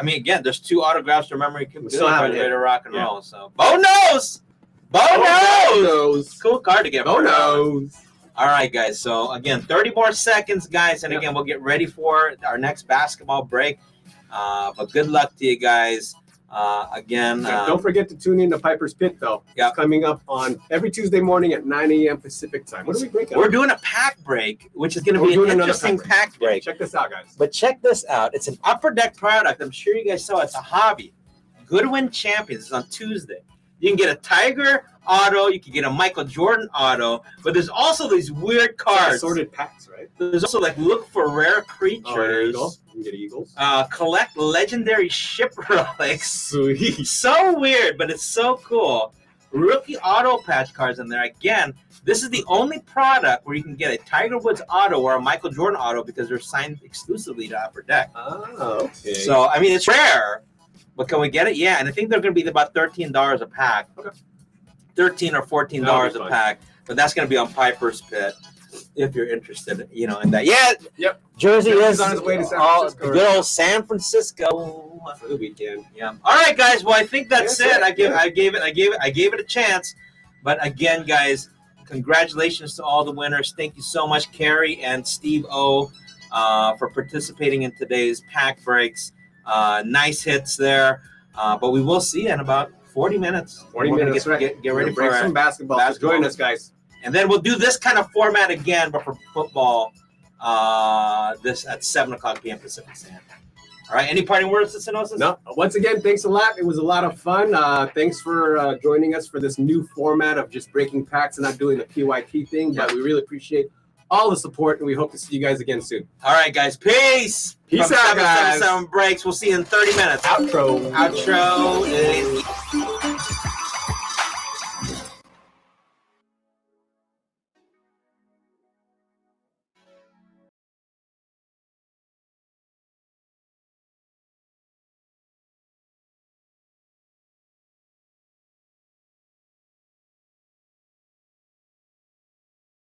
mean, again, there's 2 autographs to memory. We still have it. To rock and roll. So Bo knows. Bo knows. Cool card to get. Bo knows. All right, guys. So again, 30 more seconds, guys, and again, we'll get ready for our next basketball break. But good luck to you guys. Again, don't forget to tune in to Piper's Pit, though. Yeah, coming up on every Tuesday morning at 9 a.m. Pacific time. What are we breaking? We're doing a pack break, which is going to be an interesting pack break. Yeah, check this out, guys. But check this out. It's an Upper Deck product. I'm sure you guys saw it. It's a hobby. Goodwin Champions is on Tuesday. You can get a Tiger auto. You can get a Michael Jordan auto. But there's also these weird cards. Assorted packs, right? There's also, like, look for rare creatures. Oh, there you go. You can get eagles. Collect legendary ship relics. Sweet. So weird, but it's so cool. Rookie auto patch cards in there. Again, this is the only product where you can get a Tiger Woods auto or a Michael Jordan auto because they're signed exclusively to Upper Deck. Oh, okay. So, I mean, it's rare. But can we get it? Yeah, and I think they're going to be about $13 a pack. Okay. $13 or $14 a pack. But that's going to be on Piper's Pit if you're interested, you know, in that. Yeah. Yep. Jersey is on his way to San Francisco. Good old San Francisco for the weekend. Yeah. All right, guys. Well, I think that's it. I gave it a chance. But again, guys, congratulations to all the winners. Thank you so much, Carrie and Steve O, for participating in today's pack breaks. Nice hits there, but we will see you in about 40 minutes. 40 We're minutes, right? Get ready for some basketball. Join us, guys, and then we'll do this kind of format again, but for football. This at 7:00 p.m. Pacific Standard. All right. Any parting words to Sinosis? No. Once again, thanks a lot. It was a lot of fun. Thanks for joining us for this new format of just breaking packs and not doing the PYT thing. Yeah. But we really appreciate all the support, and we hope to see you guys again soon. All right, guys. Peace. Peace out, guys. 777 Breaks. We'll see you in 30 minutes. Outro. Outro.